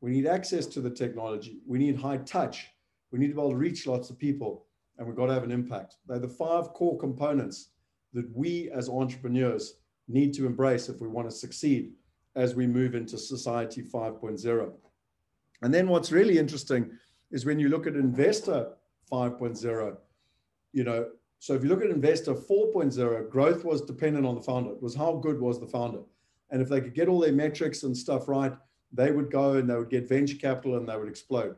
We need access to the technology. We need high touch. We need to be able to reach lots of people. And we've got to have an impact. They're the 5 core components that we as entrepreneurs need to embrace if we want to succeed as we move into Society 5.0. And then what's really interesting is when you look at Investor 5.0, you know, so if you look at Investor 4.0, growth was dependent on the founder. It was how good was the founder. And if they could get all their metrics and stuff right, they would go and they would get venture capital and they would explode.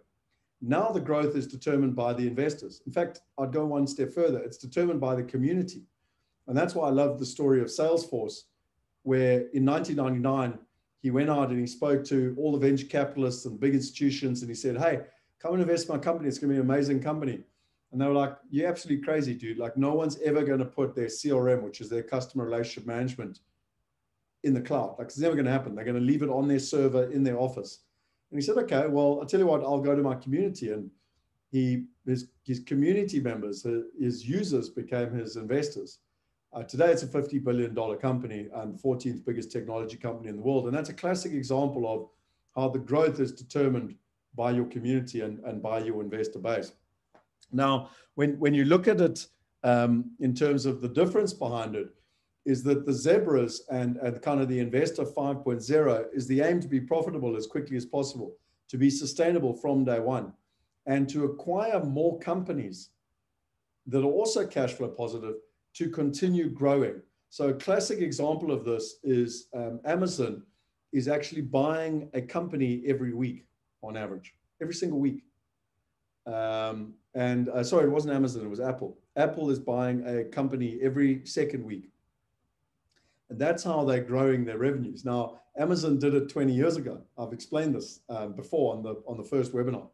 Now the growth is determined by the investors. In fact, I'd go one step further. It's determined by the community. And that's why I love the story of Salesforce, where in 1999, he went out and he spoke to all the venture capitalists and big institutions. And he said, hey, come and invest in my company. It's going to be an amazing company. And they were like, you're absolutely crazy, dude. Like no one's ever going to put their CRM, which is their customer relationship management, in the cloud. Like it's never going to happen. They're going to leave it on their server in their office. And he said, okay, well, I'll tell you what, I'll go to my community. And his community members, his users became his investors. Today, it's a $50 billion company and the 14th biggest technology company in the world. And that's a classic example of how the growth is determined by your community and by your investor base. Now, when you look at it in terms of the difference behind it, is that the zebras and kind of the Investor 5.0 is the aim to be profitable as quickly as possible, to be sustainable from day one, and to acquire more companies that are also cash flow positive to continue growing. So a classic example of this is Amazon is actually buying a company every week on average, every single week. Sorry, it wasn't Amazon, it was Apple. Apple is buying a company every second week. And that's how they're growing their revenues. Now, Amazon did it 20 years ago. I've explained this before on the first webinar.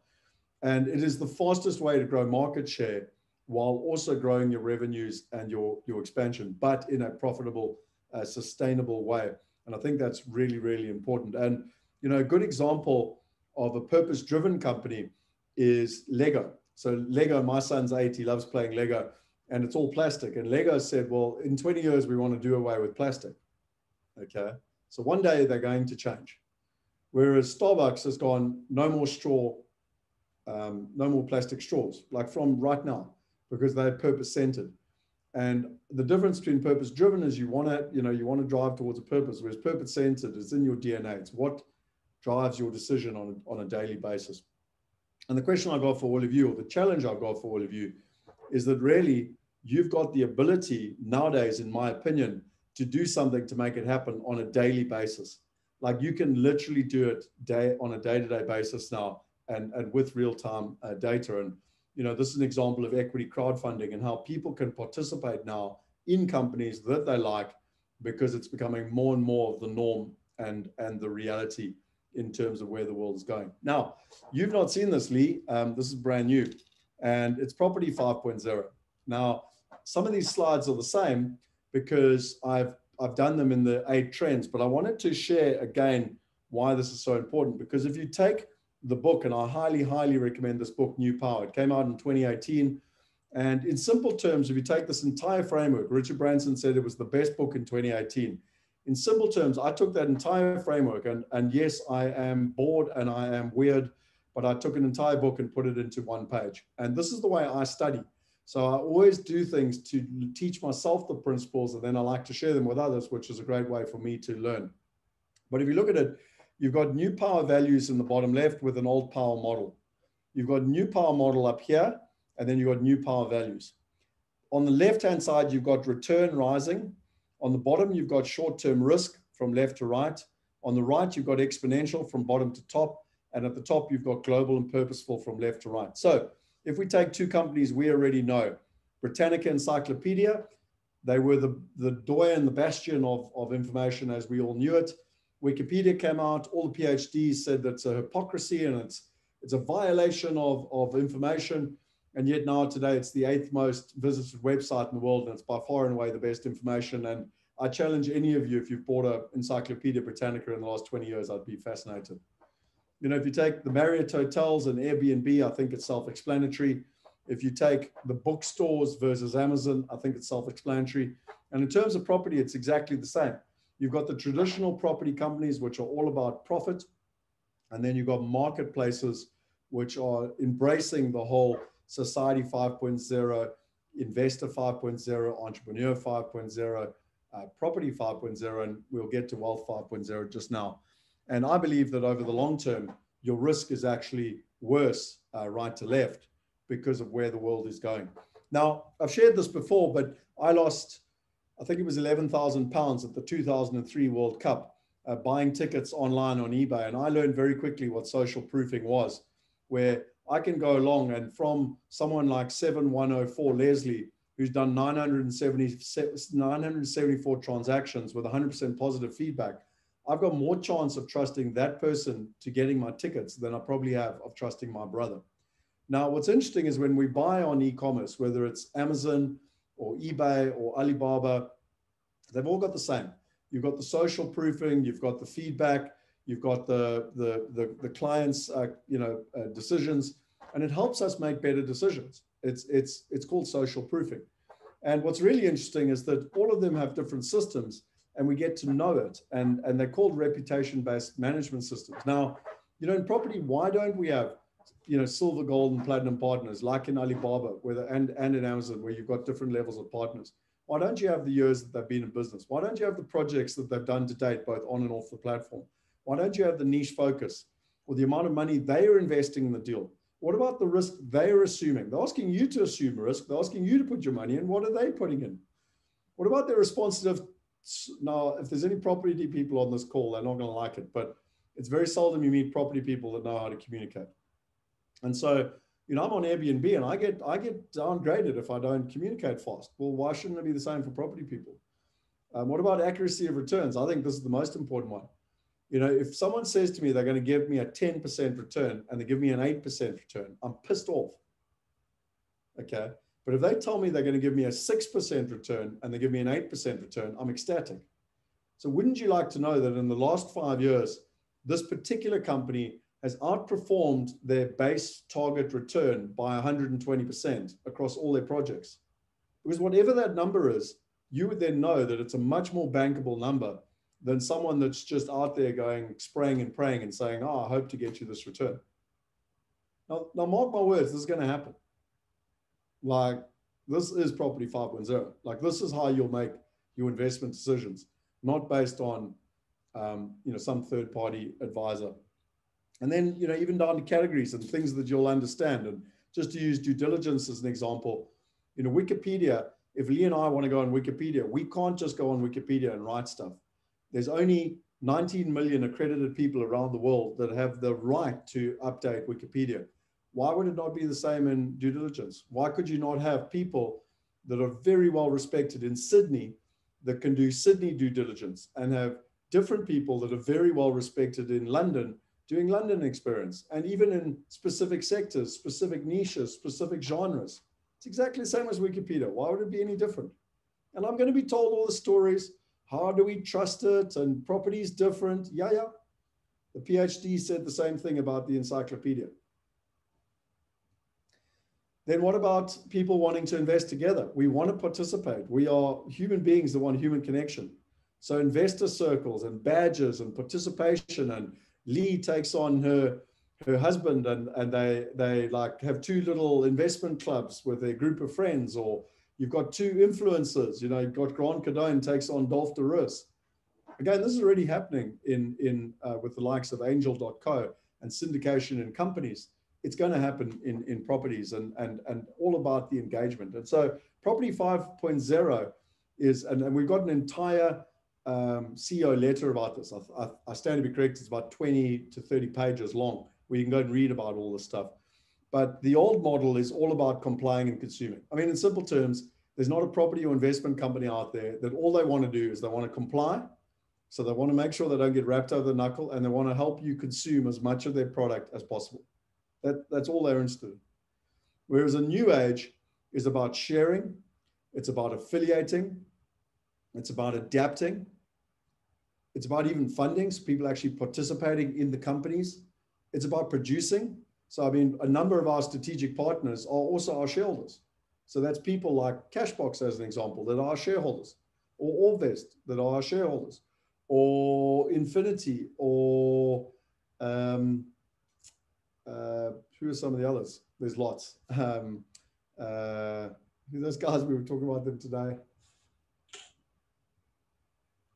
And it is the fastest way to grow market share while also growing your revenues and your expansion, but in a profitable, sustainable way. And I think that's really, really important. And, you know, a good example of a purpose-driven company is Lego. So Lego, my son's 8, he loves playing Lego. And it's all plastic. And Lego said, well, in 20 years, we want to do away with plastic. Okay. So one day they're going to change. Whereas Starbucks has gone, no more straw, no more plastic straws, like from right now, because they're purpose-centered. And the difference between purpose-driven is you want to drive towards a purpose, whereas purpose-centered is in your DNA. It's what drives your decision on a daily basis. And the question I've got for all of you, or the challenge I've got for all of you, is that really, you've got the ability nowadays, in my opinion, to do something to make it happen on a daily basis. Like you can literally do it on a day-to-day basis now and with real-time data. And, you know, this is an example of equity crowdfunding and how people can participate now in companies that they like because it's becoming more and more of the norm and the reality in terms of where the world is going. Now, you've not seen this, Lee. This is brand new, and it's Property 5.0. Now, some of these slides are the same because I've done them in the 8 trends, but I wanted to share again why this is so important, because if you take the book, and I highly, highly recommend this book, New Power. It came out in 2018. And in simple terms, if you take this entire framework, Richard Branson said it was the best book in 2018. In simple terms, I took that entire framework, and yes, I am bored and I am weird, but I took an entire book and put it into one page. And this is the way I study. So I always do things to teach myself the principles, and then I like to share them with others, which is a great way for me to learn. But if you look at it, you've got new power values in the bottom left with an old power model. You've got new power model up here, and then you've got new power values. On the left-hand side, you've got return rising. On the bottom, you've got short-term risk from left to right. On the right, you've got exponential from bottom to top. And at the top, you've got global and purposeful from left to right. So if we take two companies we already know, Britannica Encyclopedia, they were the doyen, the bastion of information as we all knew it. Wikipedia came out, all the PhDs said that's a hypocrisy and it's a violation of information. And yet now today, it's the 8th most visited website in the world, and it's by far and away the best information. And I challenge any of you, if you've bought an Encyclopedia Britannica in the last 20 years, I'd be fascinated. You know, if you take the Marriott hotels and Airbnb, I think it's self-explanatory. If you take the bookstores versus Amazon, I think it's self-explanatory. And in terms of property, it's exactly the same. You've got the traditional property companies, which are all about profit. And then you've got marketplaces, which are embracing the whole Society 5.0, Investor 5.0, Entrepreneur 5.0, Property 5.0, and we'll get to Wealth 5.0 just now. And I believe that over the long term, your risk is actually worse right to left because of where the world is going. Now, I've shared this before, but I lost, I think it was £11,000 at the 2003 World Cup, buying tickets online on eBay. And I learned very quickly what social proofing was, where I can go along and from someone like 7104 Leslie, who's done 974 transactions with 100% positive feedback, I've got more chance of trusting that person to getting my tickets than I probably have of trusting my brother. Now, what's interesting is when we buy on e-commerce, whether it's Amazon or eBay or Alibaba, they've all got the same. You've got the social proofing, you've got the feedback, you've got the client's decisions, and it helps us make better decisions. It's called social proofing. And what's really interesting is that all of them have different systems, and we get to know it, and they're called reputation-based management systems. Now, you know, in property, why don't we have, you know, silver, gold, and platinum partners, like in Alibaba and in Amazon, where you've got different levels of partners? Why don't you have the years that they've been in business? Why don't you have the projects that they've done to date, both on and off the platform? Why don't you have the niche focus or the amount of money they are investing in the deal? What about the risk they are assuming? They're asking you to assume risk. They're asking you to put your money in. What are they putting in? What about their responsive? Now, if there's any property people on this call, they're not going to like it, but it's very seldom you meet property people that know how to communicate. And so, you know, I'm on Airbnb and I get downgraded if I don't communicate fast. Well, why shouldn't it be the same for property people? What about accuracy of returns? I think this is the most important one. You know, if someone says to me they're going to give me a 10% return and they give me an 8% return, I'm pissed off. Okay. But if they tell me they're going to give me a 6% return and they give me an 8% return, I'm ecstatic. So wouldn't you like to know that in the last 5 years, this particular company has outperformed their base target return by 120% across all their projects? Because whatever that number is, you would then know that it's a much more bankable number than someone that's just out there going, spraying and praying and saying, oh, I hope to get you this return. Now mark my words, this is going to happen. Like, this is Property 5.0. Like, this is how you'll make your investment decisions, not based on, you know, some third-party advisor. And then, you know, even down to categories and things that you'll understand. And just to use due diligence as an example, you know, Wikipedia, if Lee and I want to go on Wikipedia, we can't just go on Wikipedia and write stuff. There's only 19 million accredited people around the world that have the right to update Wikipedia. Why would it not be the same in due diligence? Why could you not have people that are very well respected in Sydney that can do Sydney due diligence and have different people that are very well respected in London doing London experience, and even in specific sectors, specific niches, specific genres. It's exactly the same as Wikipedia. Why would it be any different? And I'm going to be told all the stories. How do we trust it? And property is different. Yeah, yeah. The PhD said the same thing about the encyclopedia. Then what about people wanting to invest together? We want to participate. We are human beings that want human connection. So investor circles and badges and participation, and Lee takes on her husband and they like have two little investment clubs with their group of friends, or you've got two influencers, you know, you've got Grant Cardone takes on Dolph DeRoos. Again, this is already happening with the likes of Angel.co and syndication in companies. It's going to happen in properties and all about the engagement. And so Property 5.0 is, and we've got an entire CEO letter about this. I stand to be corrected, it's about 20 to 30 pages long, where you can go and read about all this stuff. But the old model is all about complying and consuming. I mean, in simple terms, there's not a property or investment company out there that all they want to do is they want to comply. So they want to make sure they don't get wrapped over the knuckle, and they want to help you consume as much of their product as possible. That's all they're interested in. Whereas a new age is about sharing, it's about affiliating, it's about adapting, it's about even funding, so people actually participating in the companies. It's about producing. So I mean, a number of our strategic partners are also our shareholders. So that's people like Cashbox, as an example, that are our shareholders, or Orvest that are our shareholders, or Infinity, or who are some of the others? There's lots. Those guys, we were talking about them today.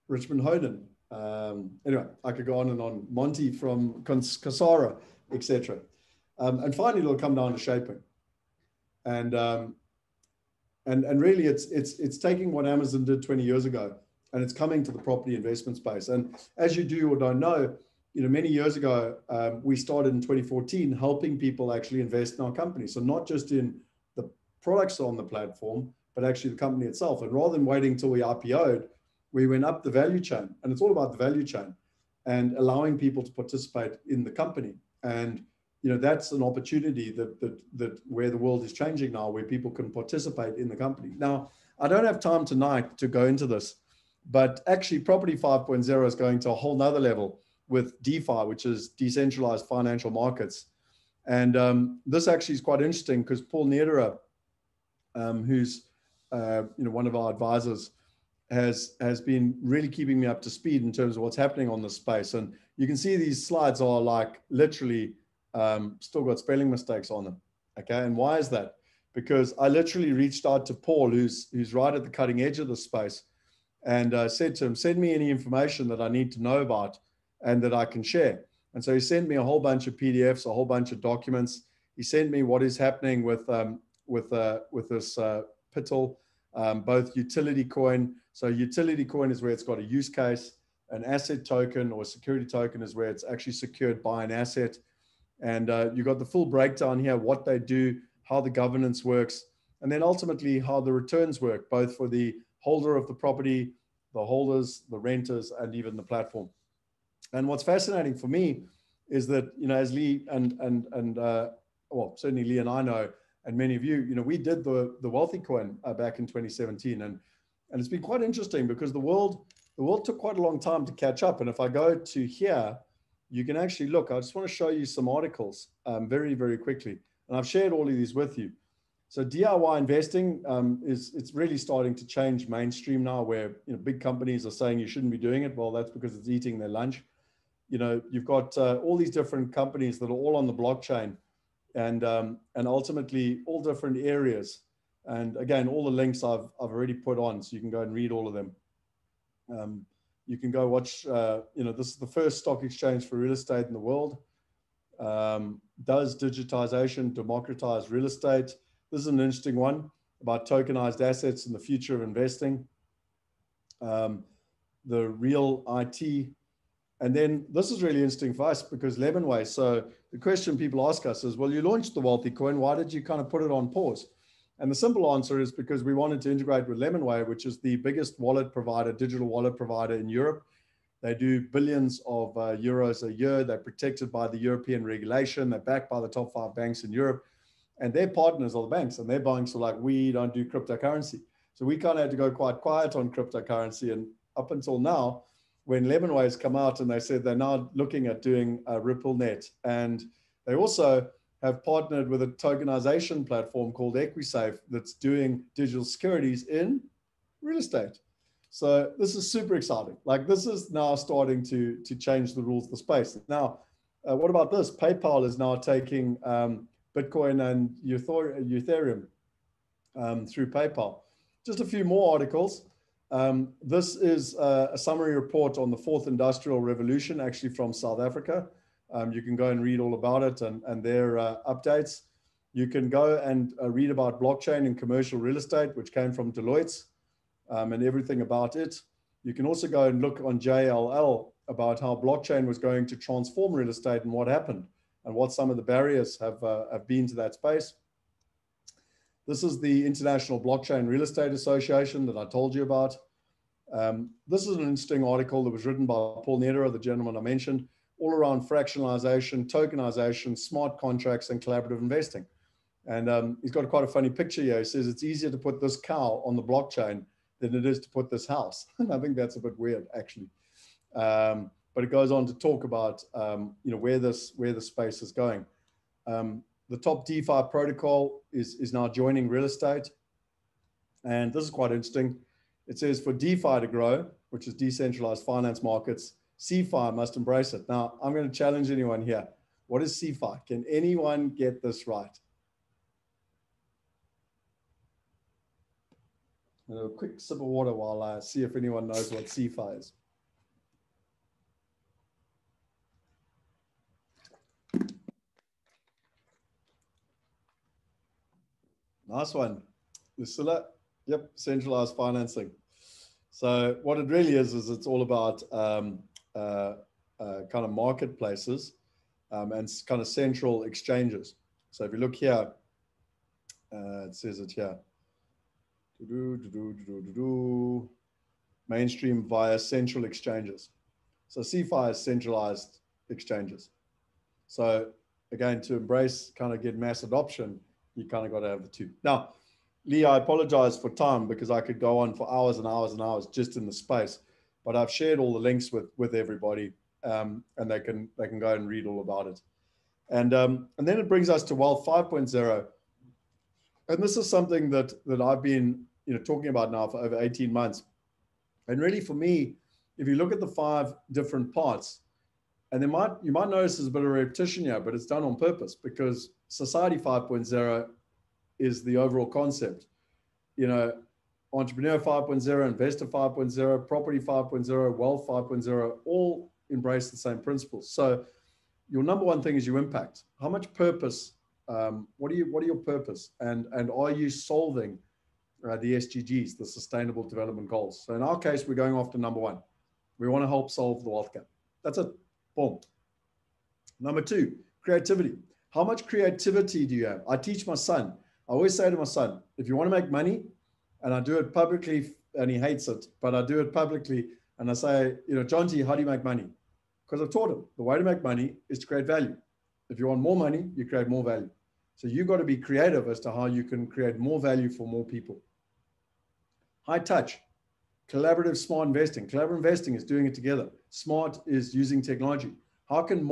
Richmond Honan. Anyway, I could go on and on. Monty from Kasara, etc. And finally, it'll come down to shaping. And really, it's taking what Amazon did 20 years ago, and it's coming to the property investment space. And as you do or don't know, you know, many years ago, we started in 2014 helping people actually invest in our company. So not just in the products on the platform, but actually the company itself. And rather than waiting until we IPO'd, we went up the value chain. And it's all about the value chain and allowing people to participate in the company. And, you know, that's an opportunity that where the world is changing now, where people can participate in the company. Now, I don't have time tonight to go into this, but actually Property 5.0 is going to a whole nother level with DeFi, which is decentralized financial markets. And this actually is quite interesting because Paul Nederer, who's you know, one of our advisors, has been really keeping me up to speed in terms of what's happening on this space. And you can see these slides are like literally still got spelling mistakes on them. Okay, and why is that? Because I literally reached out to Paul, who's right at the cutting edge of this space, and said to him, send me any information that I need to know about and that I can share. And so he sent me a whole bunch of PDFs, a whole bunch of documents. He sent me what is happening with this Pitle, both utility coin. So utility coin is where it's got a use case. An asset token or security token is where it's actually secured by an asset. And you got the full breakdown here, what they do, how the governance works, and then ultimately how the returns work, both for the holder of the property, the holders, the renters, and even the platform. And what's fascinating for me is that, you know, as Lee and well, certainly Lee and I know, and many of you, you know, we did the Wealthy Coin back in 2017, and it's been quite interesting because the world took quite a long time to catch up. And if I go to here, you can actually look. I just want to show you some articles very, very quickly, and I've shared all of these with you. So DIY investing it's really starting to change mainstream now, where, you know, big companies are saying you shouldn't be doing it. Well, that's because it's eating their lunch. You know, you've got all these different companies that are all on the blockchain, and ultimately all different areas. And again, all the links I've already put on, so you can go and read all of them. You can go watch, you know, this is the first stock exchange for real estate in the world. Does digitization democratize real estate? This is an interesting one about tokenized assets and the future of investing. The real IT. And then this is really interesting for us because Lemonway. So the question people ask us is, well, you launched the Wealthy Coin. Why did you kind of put it on pause? And the simple answer is because we wanted to integrate with Lemonway, which is the biggest wallet provider, digital wallet provider in Europe. They do billions of euros a year. They're protected by the European regulation. They're backed by the top 5 banks in Europe. And their partners are the banks, and their banks are like, we don't do cryptocurrency. So we kind of had to go quite quiet on cryptocurrency. And up until now, when Lemonway's come out and they said they're now looking at doing a RippleNet, and they also have partnered with a tokenization platform called EquiSafe that's doing digital securities in real estate. So this is super exciting. Like, this is now starting to change the rules of the space. Now, what about this? PayPal is now taking Bitcoin and Ethereum through PayPal. Just a few more articles. This is a summary report on the 4th Industrial Revolution, actually from South Africa. You can go and read all about it and their updates. You can go and read about blockchain and commercial real estate, which came from Deloitte, and everything about it. You can also go and look on JLL about how blockchain was going to transform real estate and what happened and what some of the barriers have been to that space. This is the International Blockchain Real Estate Association that I told you about. This is an interesting article that was written by Paul Nederer, the gentleman I mentioned, all around fractionalization, tokenization, smart contracts, and collaborative investing. And he's got quite a funny picture here. He says, it's easier to put this cow on the blockchain than it is to put this house. And I think that's a bit weird, actually. But it goes on to talk about where the space is going. The top DeFi protocol is now joining real estate. And this is quite interesting. It says, for DeFi to grow, which is decentralized finance markets, CeFi must embrace it. Now, I'm going to challenge anyone here. What is CeFi? Can anyone get this right? And a quick sip of water while I see if anyone knows what CeFi is. Nice one, Lucilla. Yep, centralized financing. So what it really is it's all about kind of marketplaces and kind of central exchanges. So if you look here, it says it here. Mainstream via central exchanges. So CeFi is centralized exchanges. So again, to embrace, kind of get mass adoption, you kind of got to have the two. Now, Lee, I apologize for time because I could go on for hours and hours and hours just in the space, but I've shared all the links with everybody and they can go and read all about it. And then it brings us to Wealth 5.0. And this is something that I've been talking about now for over 18 months. And really for me, if you look at the 5 different parts, and you might notice there's a bit of repetition here, but it's done on purpose because Society 5.0 is the overall concept. Entrepreneur 5.0, Investor 5.0, Property 5.0, Wealth 5.0, all embrace the same principles. So your number one thing is your impact. How much purpose? What are your purpose? And are you solving the SDGs, the Sustainable Development Goals? So in our case, we're going after number 1. We want to help solve the wealth gap. That's it. Boom. Number 2, creativity. How much creativity do you have? I teach my son. I always say to my son, if you want to make money, and I do it publicly, and he hates it, but I do it publicly, and I say, John T, how do you make money? Because I've taught him the way to make money is to create value. If you want more money, you create more value. So you've got to be creative as to how you can create more value for more people. High touch. Collaborative smart investing. Collaborative investing is doing it together. Smart is using technology. How can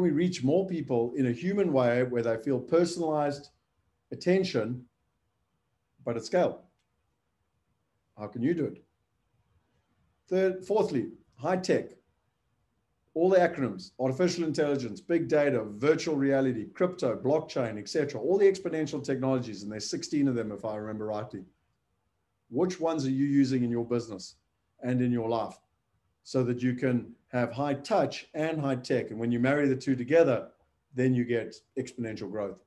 we reach more people in a human way where they feel personalized attention, but at scale? How can you do it? Fourthly, high tech. All the acronyms, artificial intelligence, big data, virtual reality, crypto, blockchain, etc. All the exponential technologies, and there's 16 of them if I remember rightly. Which ones are you using in your business and in your life so that you can have high touch and high tech? And when you marry the two together, then you get exponential growth.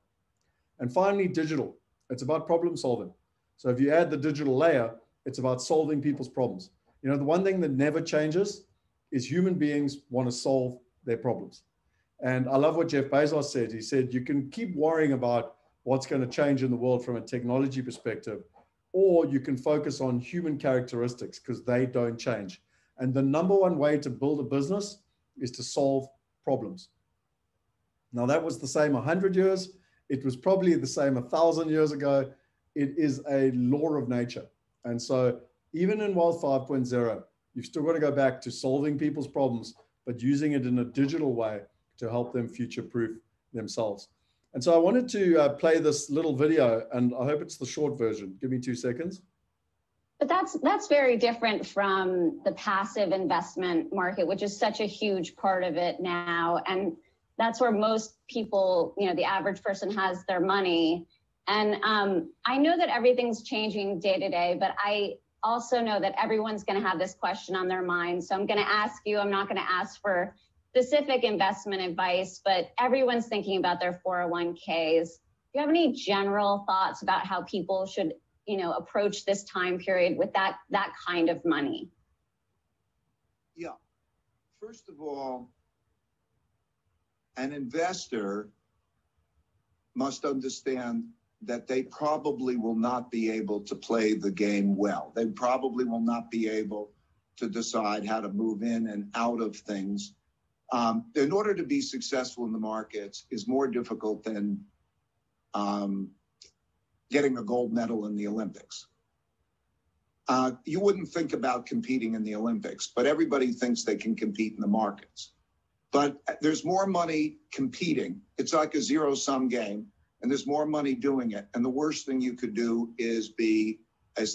And finally, digital. It's about problem solving. So if you add the digital layer, it's about solving people's problems. The one thing that never changes is human beings want to solve their problems. And I love what Jeff Bezos said. He said, you can keep worrying about what's going to change in the world from a technology perspective, or you can focus on human characteristics because they don't change. And the number one way to build a business is to solve problems. Now, that was the same 100 years. It was probably the same 1,000 years ago. It is a law of nature. And so even in Wealth 5.0, you've still got to go back to solving people's problems, but using it in a digital way to help them future-proof themselves. And so I wanted to play this little video, and I hope it's the short version. Give me 2 seconds. But that's very different from the passive investment market, which is such a huge part of it now. And that's where most people, you know, the average person has their money. And I know that everything's changing day to day, but I also know that everyone's going to have this question on their mind. So I'm going to ask you, I'm not going to ask for specific investment advice, but everyone's thinking about their 401ks. Do you have any general thoughts about how people should, you know, approach this time period with that kind of money? Yeah. First of all, an investor must understand that they probably will not be able to play the game well. They probably will not be able to decide how to move in and out of things. In order to be successful in the markets is more difficult than getting a gold medal in the Olympics. You wouldn't think about competing in the Olympics, but everybody thinks they can compete in the markets. But there's more money competing. It's like a zero-sum game, and there's more money doing it. And the worst thing you could do is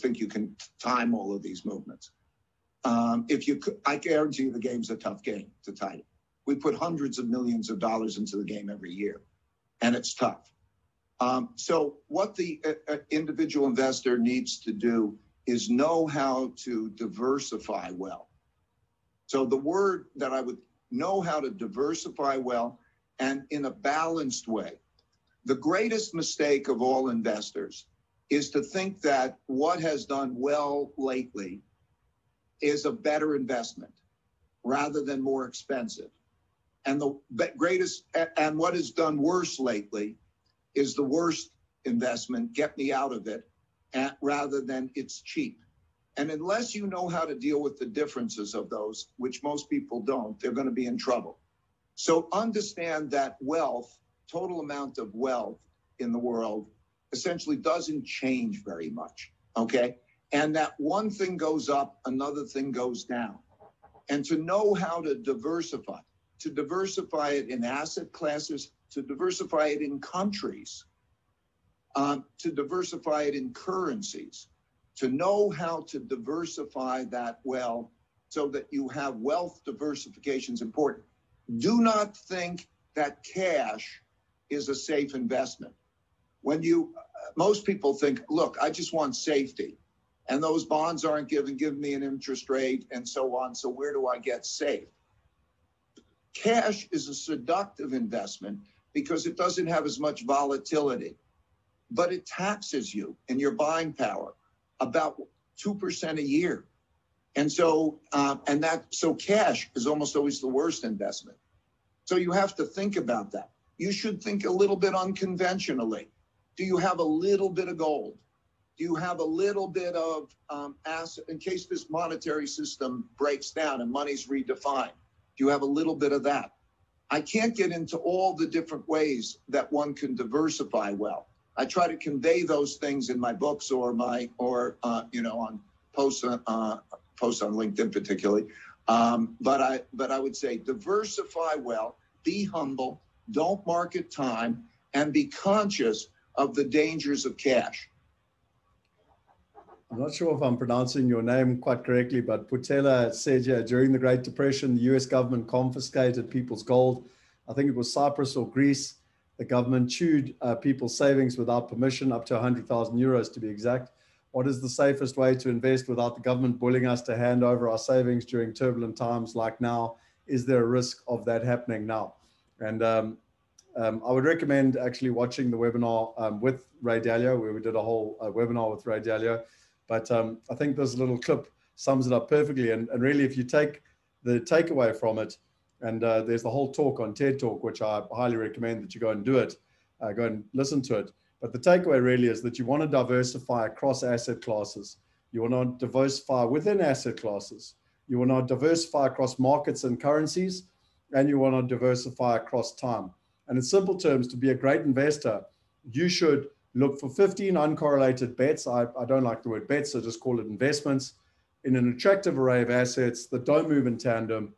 think you can time all of these movements. If you could, I guarantee you the game's a tough game to time. We put hundreds of millions of dollars into the game every year, and it's tough. So what the individual investor needs to do is know how to diversify well. So the word that I would know how to diversify well and in a balanced way. The greatest mistake of all investors is to think that what has done well lately is a better investment rather than more expensive. And the greatest, and what has done worse lately is the worst investment, get me out of it, rather than it's cheap. And unless you know how to deal with the differences of those, which most people don't, they're going to be in trouble. So understand that wealth, total amount of wealth in the world, essentially doesn't change very much, okay? And that one thing goes up, another thing goes down. And to know how to diversify it in asset classes, to diversify it in countries, to diversify it in currencies, to know how to diversify that well so that you have wealth diversification is important. Do not think that cash is a safe investment. When you, most people think, look, I just want safety and those bonds aren't giving me an interest rate and so on. So where do I get safe? Cash is a seductive investment because it doesn't have as much volatility, but it taxes you and your buying power about 2% a year. And so so cash is almost always the worst investment. So you have to think about that. You should think a little bit unconventionally. Do you have a little bit of gold? Do you have a little bit of asset in case this monetary system breaks down and money's redefined? Do you have a little bit of that? I can't get into all the different ways that one can diversify well. I try to convey those things in my books or on posts on LinkedIn particularly. But I would say diversify well, be humble, don't market time, and be conscious of the dangers of cash. I'm not sure if I'm pronouncing your name quite correctly, but Portela said, yeah, during the Great Depression, the US government confiscated people's gold. I think it was Cyprus or Greece. The government chewed people's savings without permission, up to 100,000 euros to be exact. What is the safest way to invest without the government bullying us to hand over our savings during turbulent times like now? Is there a risk of that happening now? And I would recommend actually watching the webinar with Ray Dalio, where we did a whole webinar with Ray Dalio. But I think this little clip sums it up perfectly. And really, if you take the takeaway from it, and there's the whole talk on TED Talk, which I highly recommend that you go and do it, go and listen to it. But the takeaway really is that you want to diversify across asset classes. You want to diversify within asset classes. You want to diversify across markets and currencies, and you want to diversify across time. And in simple terms, to be a great investor, you should look for 15 uncorrelated bets. I don't like the word bets, so just call it investments in an attractive array of assets that don't move in tandem.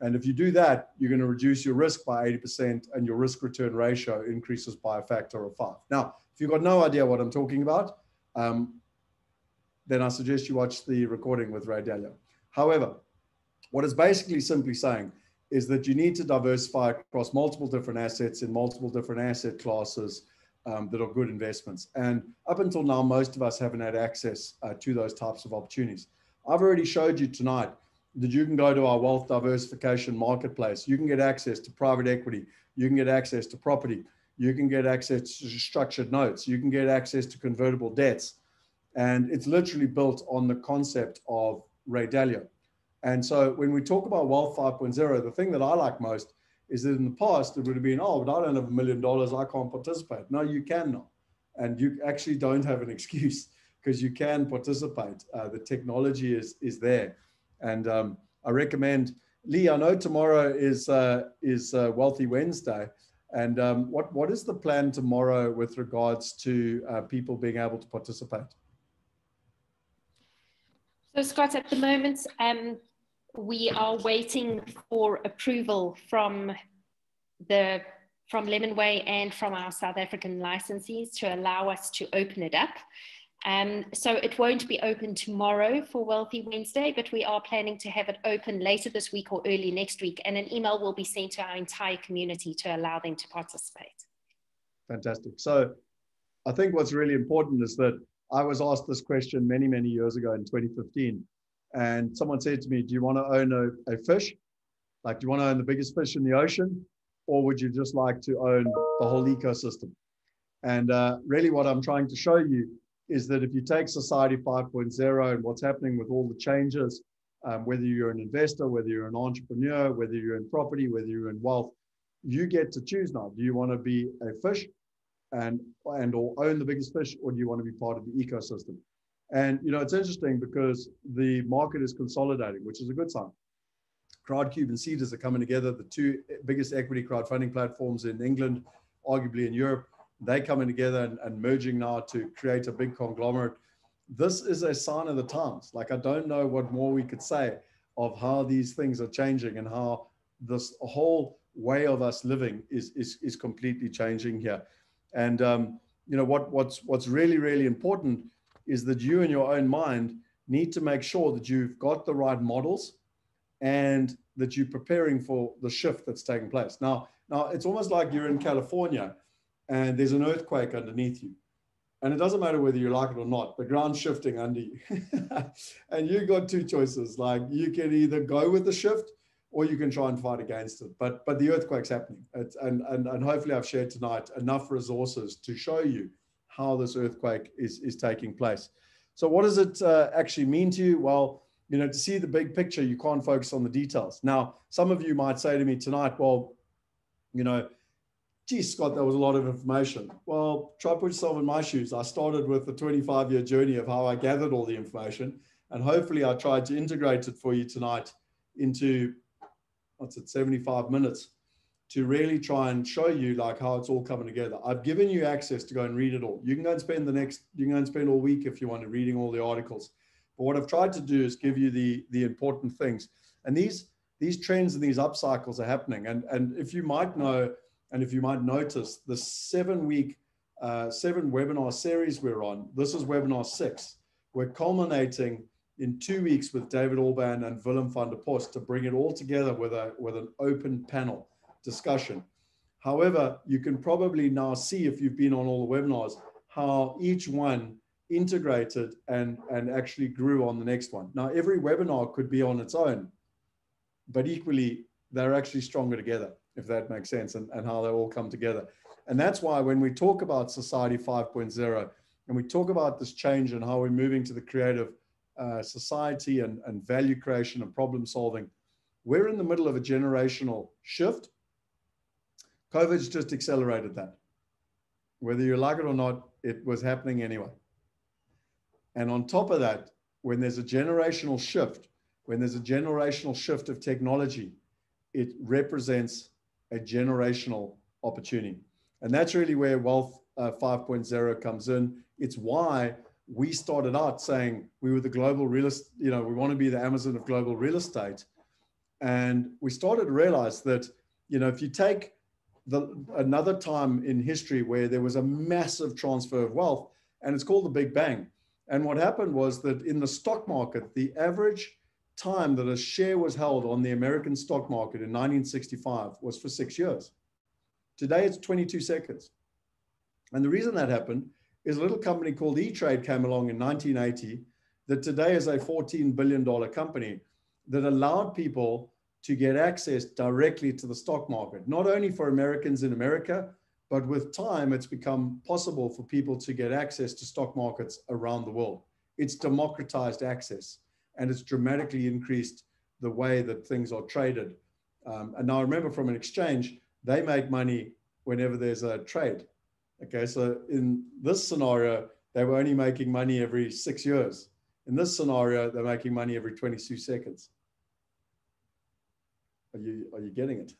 And if you do that, you're going to reduce your risk by 80% and your risk return ratio increases by a factor of 5. Now, if you've got no idea what I'm talking about, then I suggest you watch the recording with Ray Dalio. However, what it's basically simply saying is that you need to diversify across multiple different assets in multiple different asset classes that are good investments. And up until now, most of us haven't had access to those types of opportunities. I've already showed you tonight that you can go to our Wealth Diversification Marketplace. You can get access to private equity. You can get access to property. You can get access to structured notes. You can get access to convertible debts. And it's literally built on the concept of Ray Dalio. And so when we talk about Wealth 5.0, the thing that I like most is that in the past, it would have been, oh, but I don't have $1 million. I can't participate. No, you can not. And you actually don't have an excuse because you can participate. The technology is there. And I recommend, Lee, I know tomorrow is Wealthy Wednesday. And what is the plan tomorrow with regards to people being able to participate? So Scott, at the moment, we are waiting for approval from Lemonway and from our South African licensees to allow us to open it up. So it won't be open tomorrow for Wealthy Wednesday, but we are planning to have it open later this week or early next week. And an email will be sent to our entire community to allow them to participate. Fantastic. So I think what's really important is that I was asked this question many, many years ago in 2015. And someone said to me, do you want to own a fish? Like, do you want to own the biggest fish in the ocean? Or would you just like to own the whole ecosystem? And really what I'm trying to show you is that if you take Society 5.0 and what's happening with all the changes, whether you're an investor, whether you're an entrepreneur, whether you're in property, whether you're in wealth, you get to choose now. Do you want to be a fish and or own the biggest fish, or do you want to be part of the ecosystem? And, you know, it's interesting because the market is consolidating, which is a good sign. Crowdcube and Seedrs are coming together, the two biggest equity crowdfunding platforms in England, arguably in Europe. They're coming together and merging now to create a big conglomerate. This is a sign of the times. Like, I don't know what more we could say of how these things are changing and how this whole way of us living is completely changing here. And, you know, what's really, really important is that you in your own mind need to make sure that you've got the right models and that you're preparing for the shift that's taking place. Now it's almost like you're in California and there's an earthquake underneath you. And it doesn't matter whether you like it or not, the ground's shifting under you. And you've got two choices. Like, you can either go with the shift or you can try and fight against it. But the earthquake's happening. And hopefully I've shared tonight enough resources to show you how this earthquake is taking place. So what does it actually mean to you? Well, you know, to see the big picture, you can't focus on the details. Now, some of you might say to me tonight, well, you know, geez, Scott, that was a lot of information. Well, try to put yourself in my shoes. I started with the 25-year journey of how I gathered all the information. And hopefully I tried to integrate it for you tonight into, what's it, 75 minutes to really try and show you like how it's all coming together. I've given you access to go and read it all. You can go and spend you can go and spend all week if you want to reading all the articles. But what I've tried to do is give you the important things. And these trends and these upcycles are happening. And if you might know, and if you might notice, the 7-week, 7 webinar series we're on, this is webinar 6. We're culminating in 2 weeks with David Alban and Willem van der Post to bring it all together with an open panel discussion. However, you can probably now see, if you've been on all the webinars, how each one integrated and actually grew on the next one. Now, every webinar could be on its own, but equally, they're actually stronger together, if that makes sense, and how they all come together. And that's why when we talk about Society 5.0, and we talk about this change and how we're moving to the creative society and value creation and problem solving, we're in the middle of a generational shift. COVID's just accelerated that. whether you like it or not, it was happening anyway. And on top of that, when there's a generational shift, when there's a generational shift of technology, it represents a generational opportunity. And that's really where Wealth 5.0 comes in. It's why we started out saying we were the global real estate, you know, we want to be the Amazon of global real estate. And we started to realize that, you know, if you take another time in history where there was a massive transfer of wealth, and it's called the Big Bang. And what happened was that in the stock market, the average time that a share was held on the American stock market in 1965 was for 6 years. Today, it's 22 seconds. And the reason that happened is a little company called E-Trade came along in 1980 that today is a $14 billion company that allowed people to get access directly to the stock market, not only for Americans in America, but with time, it's become possible for people to get access to stock markets around the world. It's democratized access, and it's dramatically increased the way that things are traded. And now remember, from an exchange, they make money whenever there's a trade. Okay, so in this scenario, they were only making money every 6 years. In this scenario, they're making money every 22 seconds. Are you getting it?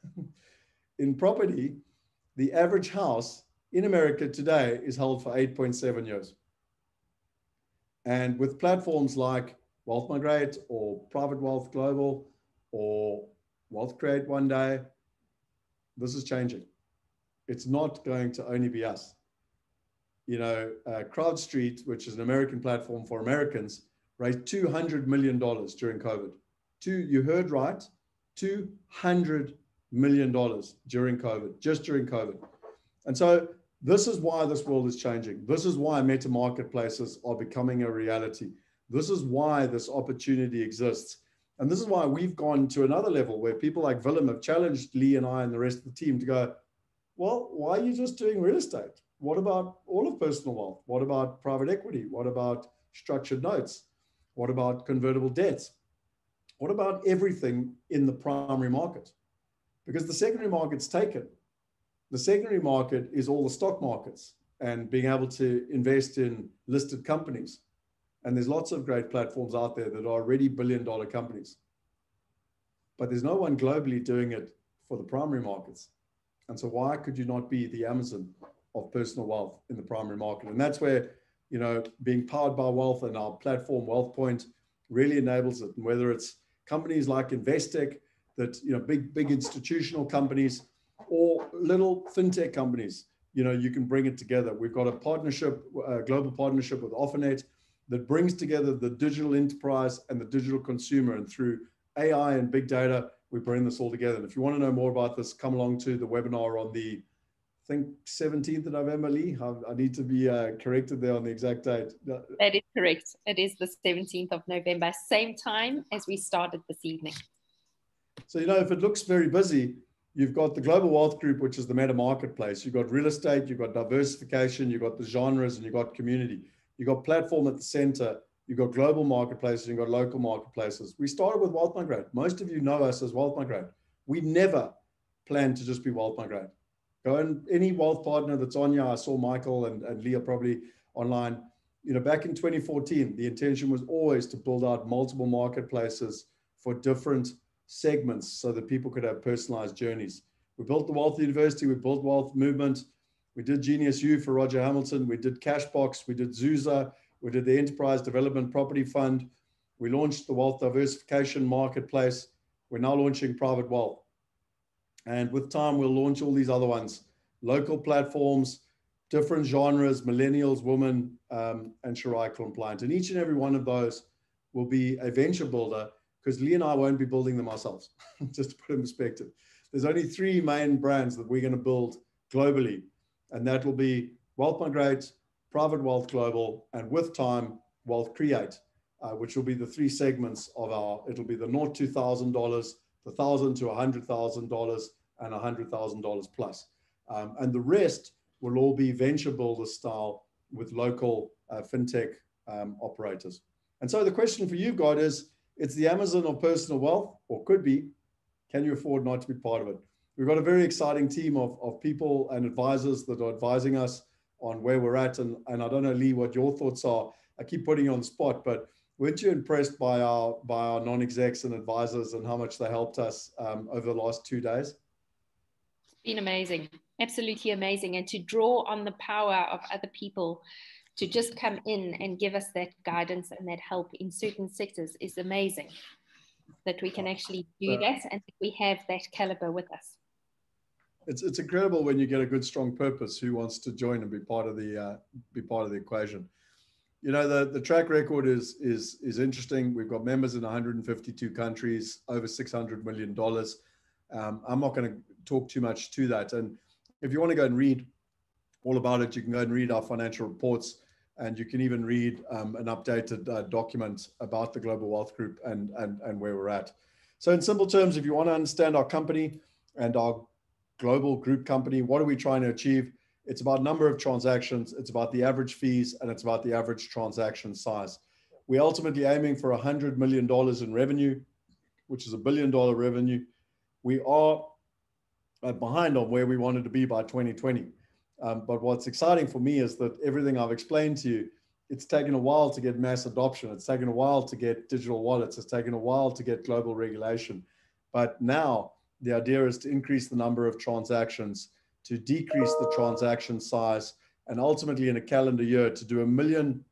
In property, the average house in America today is held for 8.7 years. And with platforms like Wealth Migrate or Private Wealth Global or Wealth Create one day, this is changing. It's not going to only be us. You know, CrowdStreet, which is an American platform for Americans, raised $200 million during COVID. You heard right, $200 million during COVID, just during COVID. And so this is why this world is changing. This is why meta marketplaces are becoming a reality. This is why this opportunity exists. And this is why we've gone to another level where people like Willem have challenged Lee and I and the rest of the team to go, well, why are you just doing real estate? What about all of personal wealth? What about private equity? What about structured notes? What about convertible debts? What about everything in the primary market? Because the secondary market's taken. The secondary market is all the stock markets and being able to invest in listed companies. And there's lots of great platforms out there that are already billion-dollar companies. But there's no one globally doing it for the primary markets. And so why could you not be the Amazon of personal wealth in the primary market? And that's where, you know, being powered by wealth and our platform WealthPoint really enables it. And whether it's companies like Investec, that, you know, big institutional companies or little fintech companies, you know, you can bring it together. We've got a partnership, a global partnership with Offernet that brings together the digital enterprise and the digital consumer. And through AI and big data, we bring this all together. And if you want to know more about this, come along to the webinar on the, I think, 17th of November, Lee. I need to be corrected there on the exact date. That is correct. It is the 17th of November, same time as we started this evening. So, you know, if it looks very busy, you've got the Global Wealth Group, which is the meta marketplace. You've got real estate, you've got diversification, you've got the genres, and you've got community. You've got platform at the center. You've got global marketplaces, you've got local marketplaces. We started with Wealth Migrate. Most of you know us as Wealth Migrate. We never planned to just be Wealth Migrate. Go and any wealth partner that's on here, I saw Michael and Leah probably online. You know, back in 2014, the intention was always to build out multiple marketplaces for different segments so that people could have personalized journeys. We built the Wealth University, we built Wealth Movement, we did Genius U for Roger Hamilton, we did Cashbox, we did Zuza, we did the Enterprise Development Property Fund. We launched the Wealth Diversification Marketplace. We're now launching Private Wealth. And with time, we'll launch all these other ones, local platforms, different genres, millennials, women, and Sharia compliant. And each and every one of those will be a venture builder because Lee and I won't be building them ourselves, just to put it in perspective. There's only three main brands that we're going to build globally. And that will be Wealth Migrate, Private Wealth Global, and with time, Wealth Create, which will be the three segments of our, it'll be the $0 to $1,000, the $1,000 to $100,000, and $100,000 plus. And the rest will all be venture builder style with local fintech operators. And so the question for you, God, is, it's the Amazon of personal wealth, or could be, can you afford not to be part of it? We've got a very exciting team of people and advisors that are advising us on where we're at. And I don't know, Lee, what your thoughts are. I keep putting you on the spot, but weren't you impressed by our non-execs and advisors and how much they helped us over the last 2 days? It's been amazing, absolutely amazing. And to draw on the power of other people to just come in and give us that guidance and that help in certain sectors is amazing, that we can actually do that and that we have that caliber with us. It's incredible when you get a good, strong purpose who wants to join and be part of the equation. You know, the track record is interesting. We've got members in 152 countries, over $600 million. I'm not going to talk too much to that. And if you want to go and read all about it, you can go and read our financial reports, and you can even read an updated document about the Global Wealth Group and where we're at. So in simple terms, if you want to understand our company and our global group company, what are we trying to achieve? It's about number of transactions, it's about the average fees, and it's about the average transaction size. We're ultimately aiming for $100 million in revenue, which is $1 billion revenue. We are behind on where we wanted to be by 2020. But what's exciting for me is that everything I've explained to you, it's taken a while to get mass adoption. It's taken a while to get digital wallets. It's taken a while to get global regulation. But now the idea is to increase the number of transactions, to decrease the transaction size, and ultimately in a calendar year to do 1 million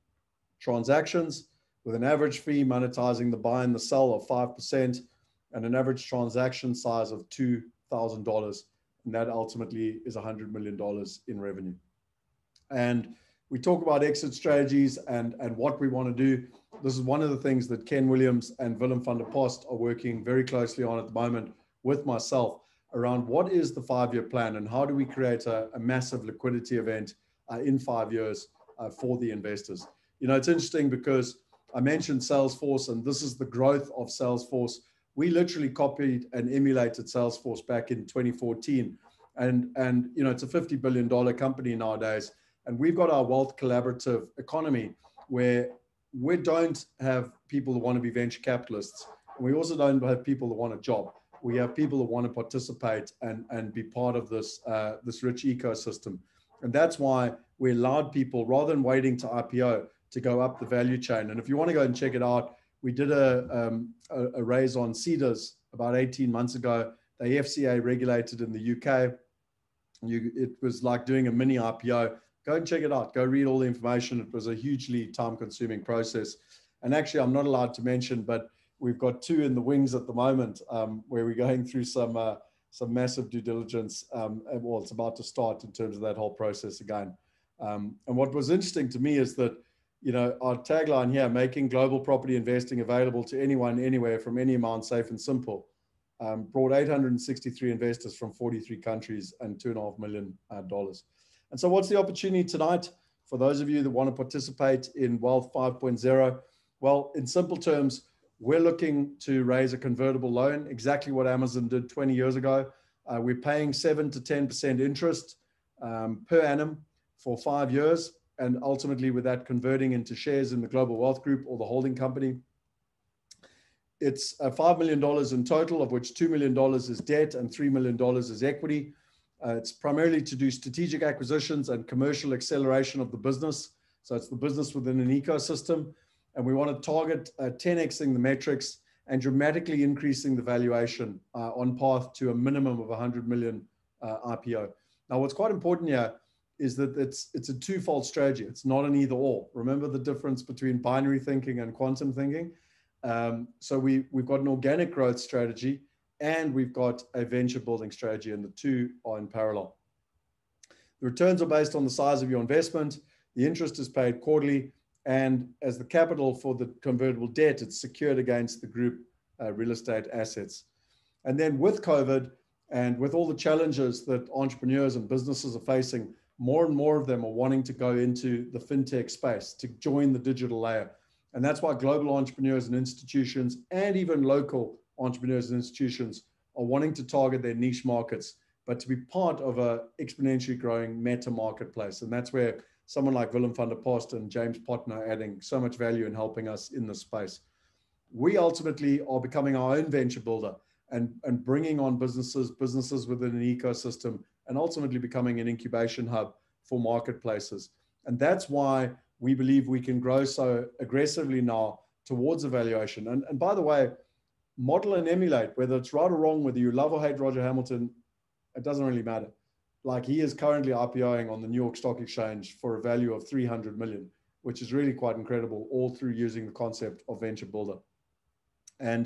transactions with an average fee monetizing the buy and the sell of 5% and an average transaction size of $2,000. And that ultimately is $100 million in revenue. And we talk about exit strategies and what we want to do. This is one of the things that Ken Williams and Willem van der Post are working very closely on at the moment with myself, around what is the five-year plan and how do we create a massive liquidity event in 5 years for the investors. You know, it's interesting because I mentioned Salesforce, and this is the growth of Salesforce. We literally copied and emulated Salesforce back in 2014. And you know, it's a $50 billion company nowadays. And we've got our wealth collaborative economy where we don't have people that want to be venture capitalists. And we also don't have people that want a job. We have people that want to participate and be part of this, this rich ecosystem. And that's why we allowed people, rather than waiting to IPO, to go up the value chain. And if you want to go and check it out, we did a raise on Seedrs about 18 months ago. They FCA regulated in the UK. It was like doing a mini IPO. Go and check it out. Go read all the information. It was a hugely time-consuming process. And actually, I'm not allowed to mention, but we've got two in the wings at the moment where we're going through some massive due diligence. Well, it's about to start in terms of that whole process again. And what was interesting to me is that, you know, our tagline here, making global property investing available to anyone, anywhere, from any amount, safe and simple, brought 863 investors from 43 countries and $2.5 million. And so what's the opportunity tonight for those of you that want to participate in Wealth 5.0? Well, in simple terms, we're looking to raise a convertible loan, exactly what Amazon did 20 years ago. We're paying 7 to 10% interest per annum for 5 years. And ultimately, with that converting into shares in the Global Wealth Group or the holding company. It's $5 million in total, of which $2 million is debt and $3 million is equity. It's primarily to do strategic acquisitions and commercial acceleration of the business. So it's the business within an ecosystem. And we want to target 10xing the metrics and dramatically increasing the valuation on path to a minimum of 100 million IPO. Now, what's quite important here is that it's a twofold strategy. It's not an either or. Remember the difference between binary thinking and quantum thinking. So we've got an organic growth strategy and we've got a venture building strategy, and the two are in parallel. The returns are based on the size of your investment. The interest is paid quarterly. And as the capital for the convertible debt, it's secured against the group real estate assets. And then with COVID and with all the challenges that entrepreneurs and businesses are facing, more and more of them are wanting to go into the fintech space, to join the digital layer. And that's why global entrepreneurs and institutions, and even local entrepreneurs and institutions, are wanting to target their niche markets, but to be part of an exponentially growing meta marketplace. And that's where someone like Willem van der Post and James Potner are adding so much value in helping us in this space. We ultimately are becoming our own venture builder and bringing on businesses within an ecosystem, and ultimately becoming an incubation hub for marketplaces. And that's why we believe we can grow so aggressively now towards evaluation. And by the way, model and emulate, whether it's right or wrong, whether you love or hate Roger Hamilton, it doesn't really matter. Like, he is currently IPOing on the New York Stock Exchange for a value of $300 million, which is really quite incredible, all through using the concept of venture builder. And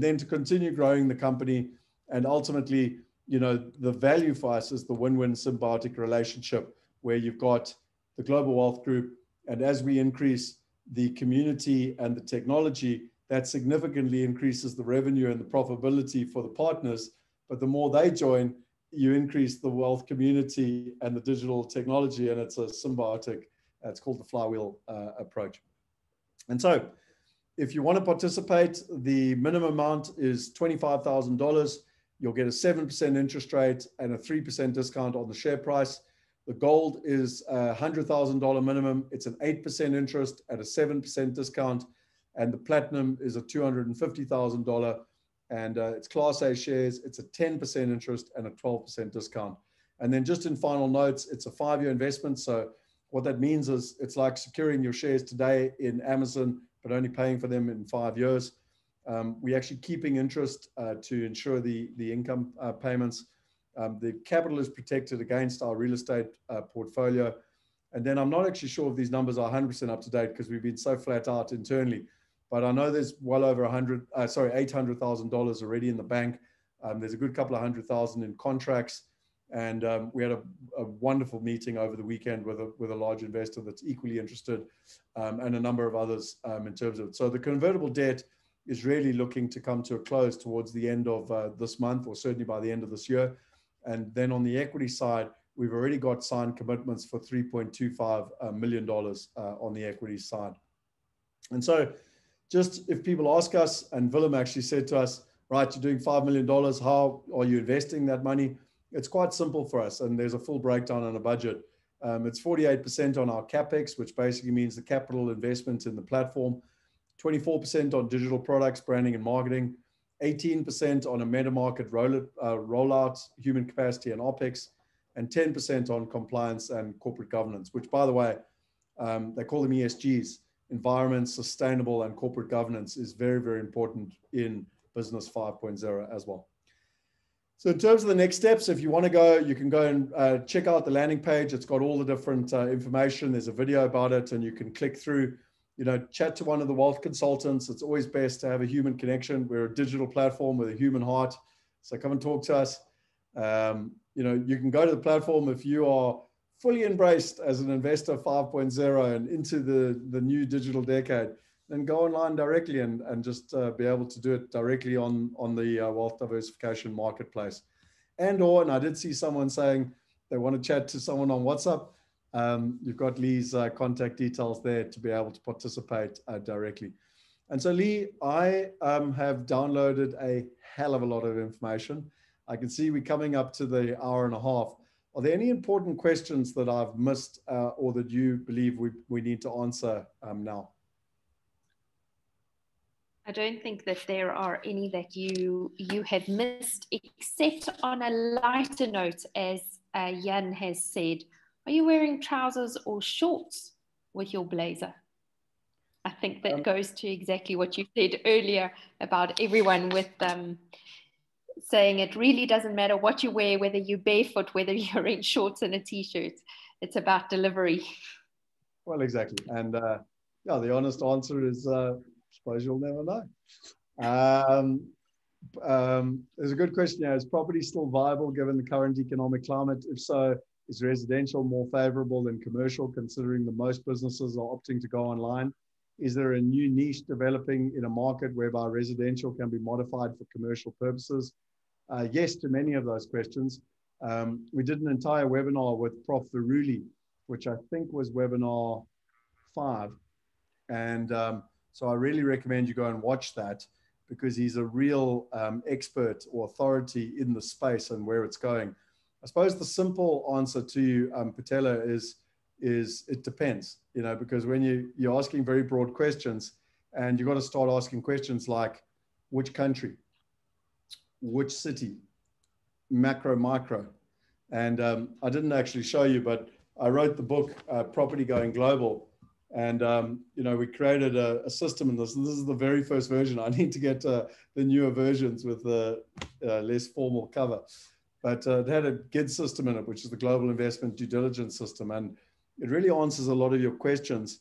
then to continue growing the company, and ultimately, you know, the value for us is the win-win symbiotic relationship where you've got the Global Wealth Group. And as we increase the community and the technology, that significantly increases the revenue and the profitability for the partners. But the more they join, you increase the wealth community and the digital technology, and it's a symbiotic, it's called the flywheel approach. And so if you want to participate, the minimum amount is $25,000. You'll get a 7% interest rate and a 3% discount on the share price. The gold is a $100,000 minimum. It's an 8% interest at a 7% discount. And the platinum is a $250,000. And it's Class A shares. It's a 10% interest and a 12% discount. And then just in final notes, it's a 5-year investment. So what that means is it's like securing your shares today in Amazon, but only paying for them in 5 years. We're actually keeping interest to ensure the income payments. The capital is protected against our real estate portfolio. And then I'm not actually sure if these numbers are 100% up to date because we've been so flat out internally. But I know there's well over $800,000 already in the bank. There's a good couple of $100,000 in contracts. And we had a wonderful meeting over the weekend with a large investor that's equally interested, and a number of others in terms of it. So the convertible debt is really looking to come to a close towards the end of this month, or certainly by the end of this year. And then on the equity side, we've already got signed commitments for $3.25 million on the equity side. And so just if people ask us, and Willem actually said to us, right, you're doing $5 million, how are you investing that money? It's quite simple for us, and there's a full breakdown on a budget. It's 48% on our CapEx, which basically means the capital investment in the platform, 24% on digital products, branding and marketing, 18% on a meta-market rollout, human capacity and OPEX, and 10% on compliance and corporate governance, which, by the way, they call them ESGs. Environment, sustainable, and corporate governance is very, very important in Business 5.0 as well. So in terms of the next steps, if you want to go, you can go and check out the landing page. It's got all the different information. There's a video about it, and you can click through, you know, chat to one of the wealth consultants. It's always best to have a human connection. We're a digital platform with a human heart. So come and talk to us. You know, you can go to the platform if you are fully embraced as an investor 5.0 and into the new digital decade, then go online directly and just be able to do it directly on the Wealth Diversification Marketplace. And I did see someone saying they want to chat to someone on WhatsApp. You've got Lee's contact details there to be able to participate directly. And so, Lee, I have downloaded a hell of a lot of information. I can see we're coming up to the hour and a half. Are there any important questions that I've missed or that you believe we need to answer now? I don't think that there are any that you have missed, except on a lighter note, as Jan has said, are you wearing trousers or shorts with your blazer? I think that goes to exactly what you said earlier about everyone with saying it really doesn't matter what you wear, whether you're barefoot, whether you're in shorts and a t-shirt, it's about delivery. Well, exactly. And yeah, the honest answer is, I suppose you'll never know. There's a good question here. Is property still viable given the current economic climate? If so, is residential more favorable than commercial, considering that most businesses are opting to go online? Is there a new niche developing in a market whereby residential can be modified for commercial purposes? Yes to many of those questions. We did an entire webinar with Prof. Veruli, which I think was webinar 5. And so I really recommend you go and watch that, because he's a real expert or authority in the space and where it's going. I suppose the simple answer to you, Patella, is it depends, you know, because when you're asking very broad questions, and you've got to start asking questions like which country, which city, macro, micro. And I didn't actually show you, but I wrote the book, Property Going Global. And, you know, we created a system in this. And this is the very first version. I need to get the newer versions with the less formal cover. But it had a GID system in it, which is the Global Investment Due Diligence System. And it really answers a lot of your questions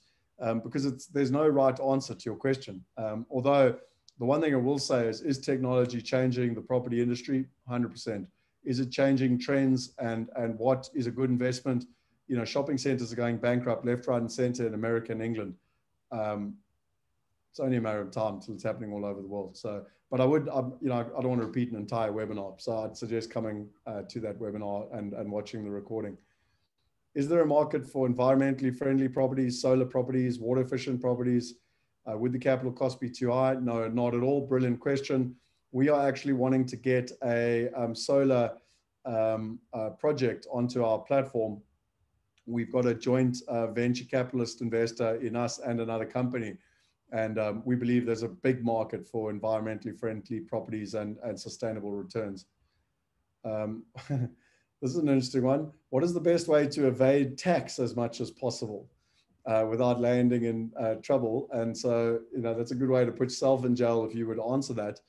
because there's no right answer to your question. Although the one thing I will say is technology changing the property industry? 100%. Is it changing trends and what is a good investment? You know, shopping centers are going bankrupt left, right, and center in America and England. It's only a matter of time until it's happening all over the world. So, but I don't want to repeat an entire webinar. So I'd suggest coming to that webinar and watching the recording. Is there a market for environmentally friendly properties, solar properties, water efficient properties? Would the capital cost be too high? No, not at all. Brilliant question. We are actually wanting to get a solar project onto our platform. We've got a joint venture capitalist investor in us and another company. And we believe there's a big market for environmentally friendly properties and sustainable returns. This is an interesting one. What is the best way to evade tax as much as possible without landing in trouble? And so, you know, that's a good way to put yourself in jail if you would answer that.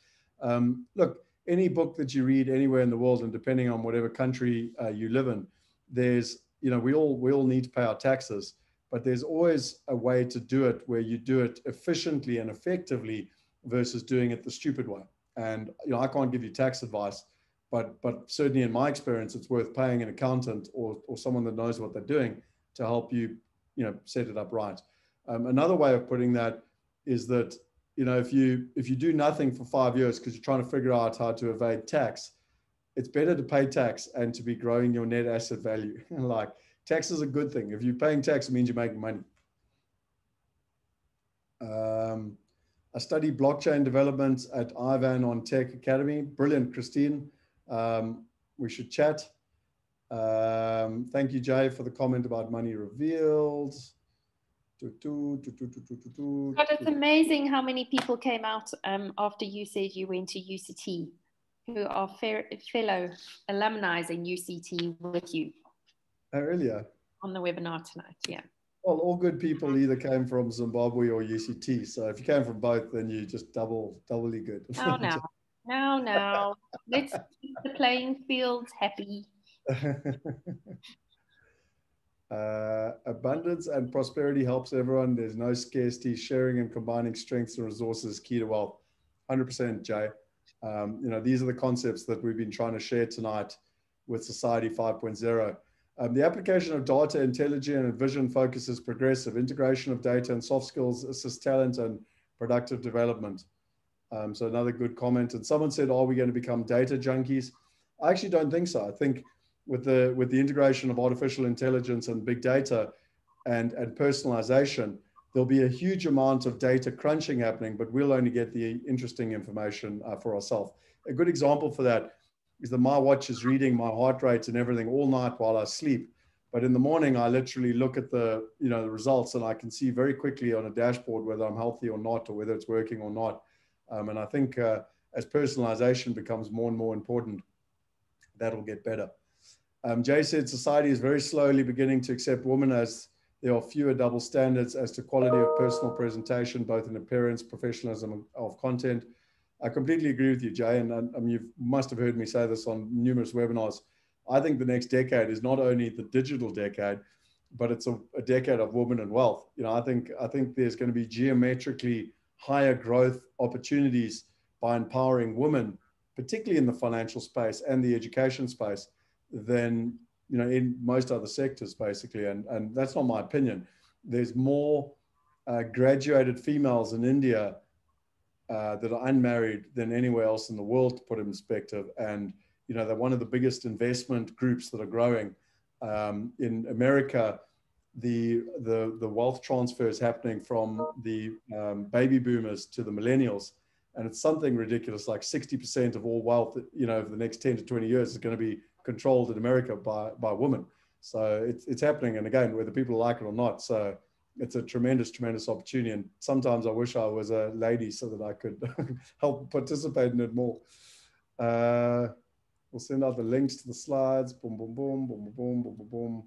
Look, any book that you read anywhere in the world, and depending on whatever country you live in, there's, you know, we all need to pay our taxes, but there's always a way to do it where you do it efficiently and effectively versus doing it the stupid way. And, you know, I can't give you tax advice, but certainly in my experience, it's worth paying an accountant or someone that knows what they're doing to help you, you know, set it up right. Another way of putting that is that, you know, if you do nothing for 5 years because you're trying to figure out how to evade tax, it's better to pay tax and to be growing your net asset value. Like, tax is a good thing. If you're paying tax, it means you're making money. I study blockchain development at Ivan on Tech Academy. Brilliant, Christine. We should chat. Thank you, Jay, for the comment about money revealed. God, it's amazing how many people came out after you said you went to UCT, who are fellow alumni in UCT with you. Oh, really? Yeah. On the webinar tonight, yeah. Well, all good people either came from Zimbabwe or UCT. So if you came from both, then you just doubly good. Oh, no, no, no. Let's keep the playing fields happy. Abundance and prosperity helps everyone. There's no scarcity. Sharing and combining strengths and resources is key to wealth. 100%, Jay. You know, these are the concepts that we've been trying to share tonight with Society 5.0. The application of data, intelligence, and vision focuses progressive. Integration of data and soft skills assists talent and productive development. So another good comment. And someone said, are we going to become data junkies? I actually don't think so. I think with the integration of artificial intelligence and big data and personalization, there'll be a huge amount of data crunching happening, but we'll only get the interesting information for ourselves. A good example for that is that my watch is reading my heart rates and everything all night while I sleep. But in the morning, I literally look at the, you know, the results, and I can see very quickly on a dashboard whether I'm healthy or not, or whether it's working or not. And I think as personalization becomes more and more important, that'll get better. Jay said, society is very slowly beginning to accept women as there are fewer double standards as to quality of personal presentation, both in appearance, professionalism of content. I completely agree with you, Jay, and you must have heard me say this on numerous webinars. I think the next decade is not only the digital decade, but it's a decade of women and wealth. You know, I think there's going to be geometrically higher growth opportunities by empowering women, particularly in the financial space and the education space, than, you know, in most other sectors, basically. And that's not my opinion. There's more graduated females in India that are unmarried than anywhere else in the world, to put it in perspective. And, you know, they're one of the biggest investment groups that are growing. In America, the wealth transfer is happening from the baby boomers to the millennials. And it's something ridiculous, like 60% of all wealth, you know, over the next 10 to 20 years is going to be controlled in America by women. So it's happening, and again, whether people like it or not. So it's a tremendous opportunity, and sometimes I wish I was a lady so that I could help participate in it more. We'll send out the links to the slides. Boom, boom, boom, boom, boom, boom, boom, boom.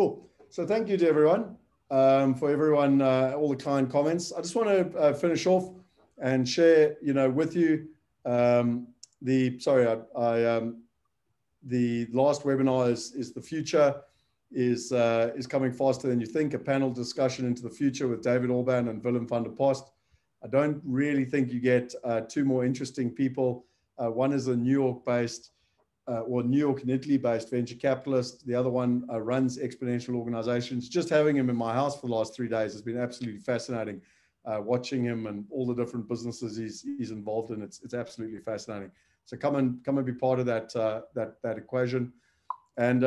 Cool. So thank you to everyone, for everyone, all the kind comments. I just want to finish off and share, with you, the last webinar is the future is coming faster than you think, a panel discussion into the future with David Orban and Willem van der Post. I don't really think you get two more interesting people. One is a New York-based or New York and Italy-based venture capitalist. The other one runs exponential organizations. Just having him in my house for the last 3 days has been absolutely fascinating. Watching him and all the different businesses he's involved in, it's absolutely fascinating. So come and be part of that that equation, and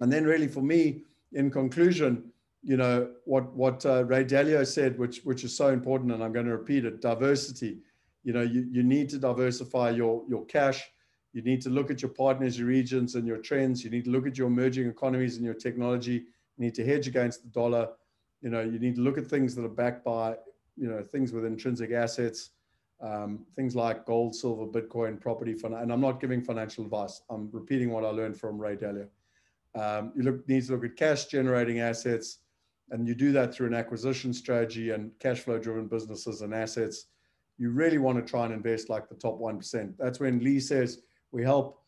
then really for me, in conclusion, what Ray Dalio said, which is so important, and I'm going to repeat it: diversity. You need to diversify your cash. You need to look at your partners, your regions, and your trends. You need to look at your emerging economies and your technology. You need to hedge against the dollar. You need to look at things that are backed by things with intrinsic assets. Things like gold, silver, Bitcoin, property, and I'm not giving financial advice. I'm repeating what I learned from Ray Dalio. You need to look at cash generating assets, and you do that through an acquisition strategy and cash flow driven businesses and assets. You really want to try and invest like the top 1%. That's when Lee says we help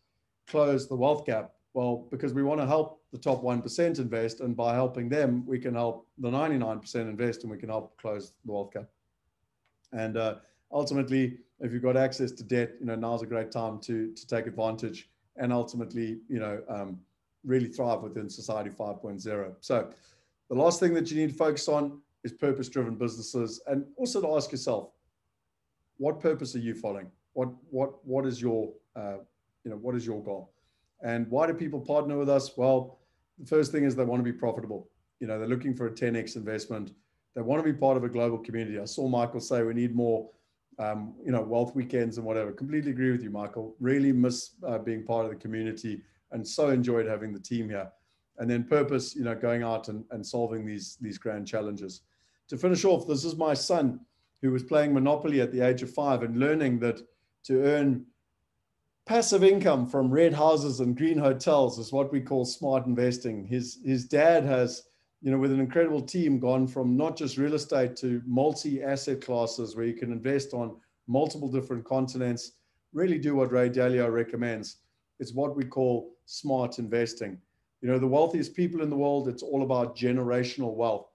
close the wealth gap. Well, because we want to help the top 1% invest, and by helping them, we can help the 99% invest, and we can help close the wealth gap. And ultimately, if you've got access to debt, now's a great time to take advantage and ultimately, really thrive within Society 5.0. So the last thing that you need to focus on is purpose-driven businesses, and also to ask yourself, what purpose are you following? What is your what is your goal? And why do people partner with us? Well, the first thing is they want to be profitable. They're looking for a 10x investment. They want to be part of a global community. I saw Michael say we need more wealth weekends and whatever. Completely agree with you, Michael. Really miss being part of the community, and so enjoyed having the team here. And then purpose, going out and solving these grand challenges. To finish off, this is my son who was playing Monopoly at the age of 5 and learning that to earn passive income from red houses and green hotels is what we call smart investing. His dad has, with an incredible team, gone from not just real estate to multi-asset classes where you can invest on multiple different continents, really do what Ray Dalio recommends. It's what we call smart investing. The wealthiest people in the world, it's all about generational wealth.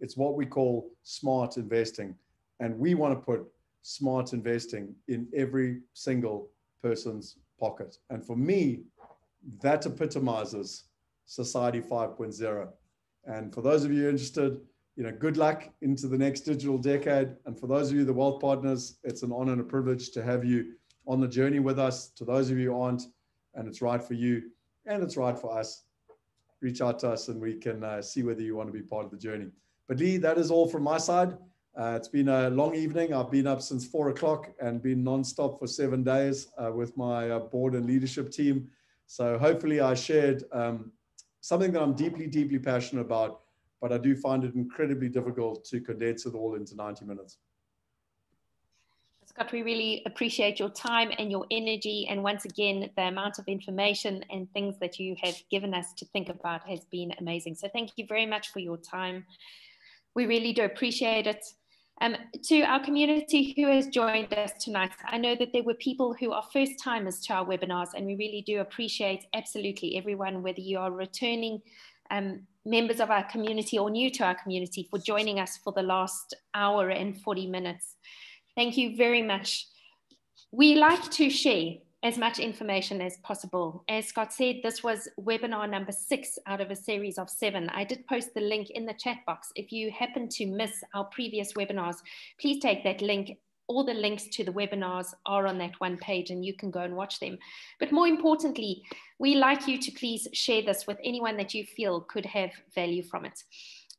It's what we call smart investing. And we want to put smart investing in every single person's pocket. And for me, that epitomizes Society 5.0. And for those of you interested, good luck into the next digital decade. And for those of you, the Wealth Partners, it's an honor and a privilege to have you on the journey with us. To those of you who aren't, and it's right for you, and it's right for us, reach out to us and we can see whether you want to be part of the journey. But Lee, that is all from my side. It's been a long evening. I've been up since 4 o'clock and been nonstop for 7 days with my board and leadership team. So hopefully I shared something that I'm deeply, deeply passionate about, but I do find it incredibly difficult to condense it all into 90 minutes. Scott, we really appreciate your time and your energy. And once again, the amount of information and things that you have given us to think about has been amazing. So thank you very much for your time. We really do appreciate it. To our community who has joined us tonight, I know that there were people who are first-timers to our webinars, and we really do appreciate absolutely everyone, whether you are returning members of our community or new to our community, for joining us for the last hour and 40 minutes. Thank you very much. We like to share as much information as possible. As Scott said, this was webinar number 6 out of a series of 7. I did post the link in the chat box. If you happen to miss our previous webinars, please take that link. All the links to the webinars are on that one page and you can go and watch them. But more importantly, we like you to please share this with anyone that you feel could have value from it.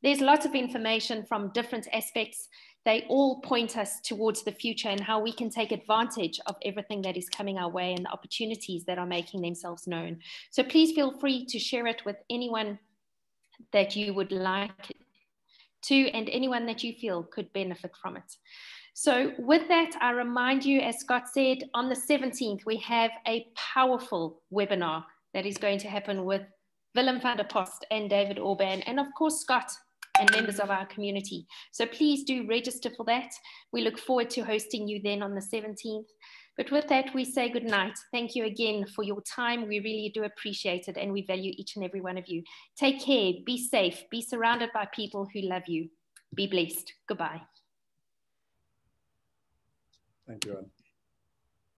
There's lots of information from different aspects. They all point us towards the future and how we can take advantage of everything that is coming our way and the opportunities that are making themselves known. So please feel free to share it with anyone that you would like to and anyone that you feel could benefit from it. So with that, I remind you, as Scott said, on the 17th, we have a powerful webinar that is going to happen with Willem van der Post and David Orban, and of course Scott and members of our community. So please do register for that. We look forward to hosting you then on the 17th. But with that, we say good night. Thank you again for your time. We really do appreciate it, and we value each and every one of you. Take care, be safe, be surrounded by people who love you. Be blessed. Goodbye. Thank you, Anne.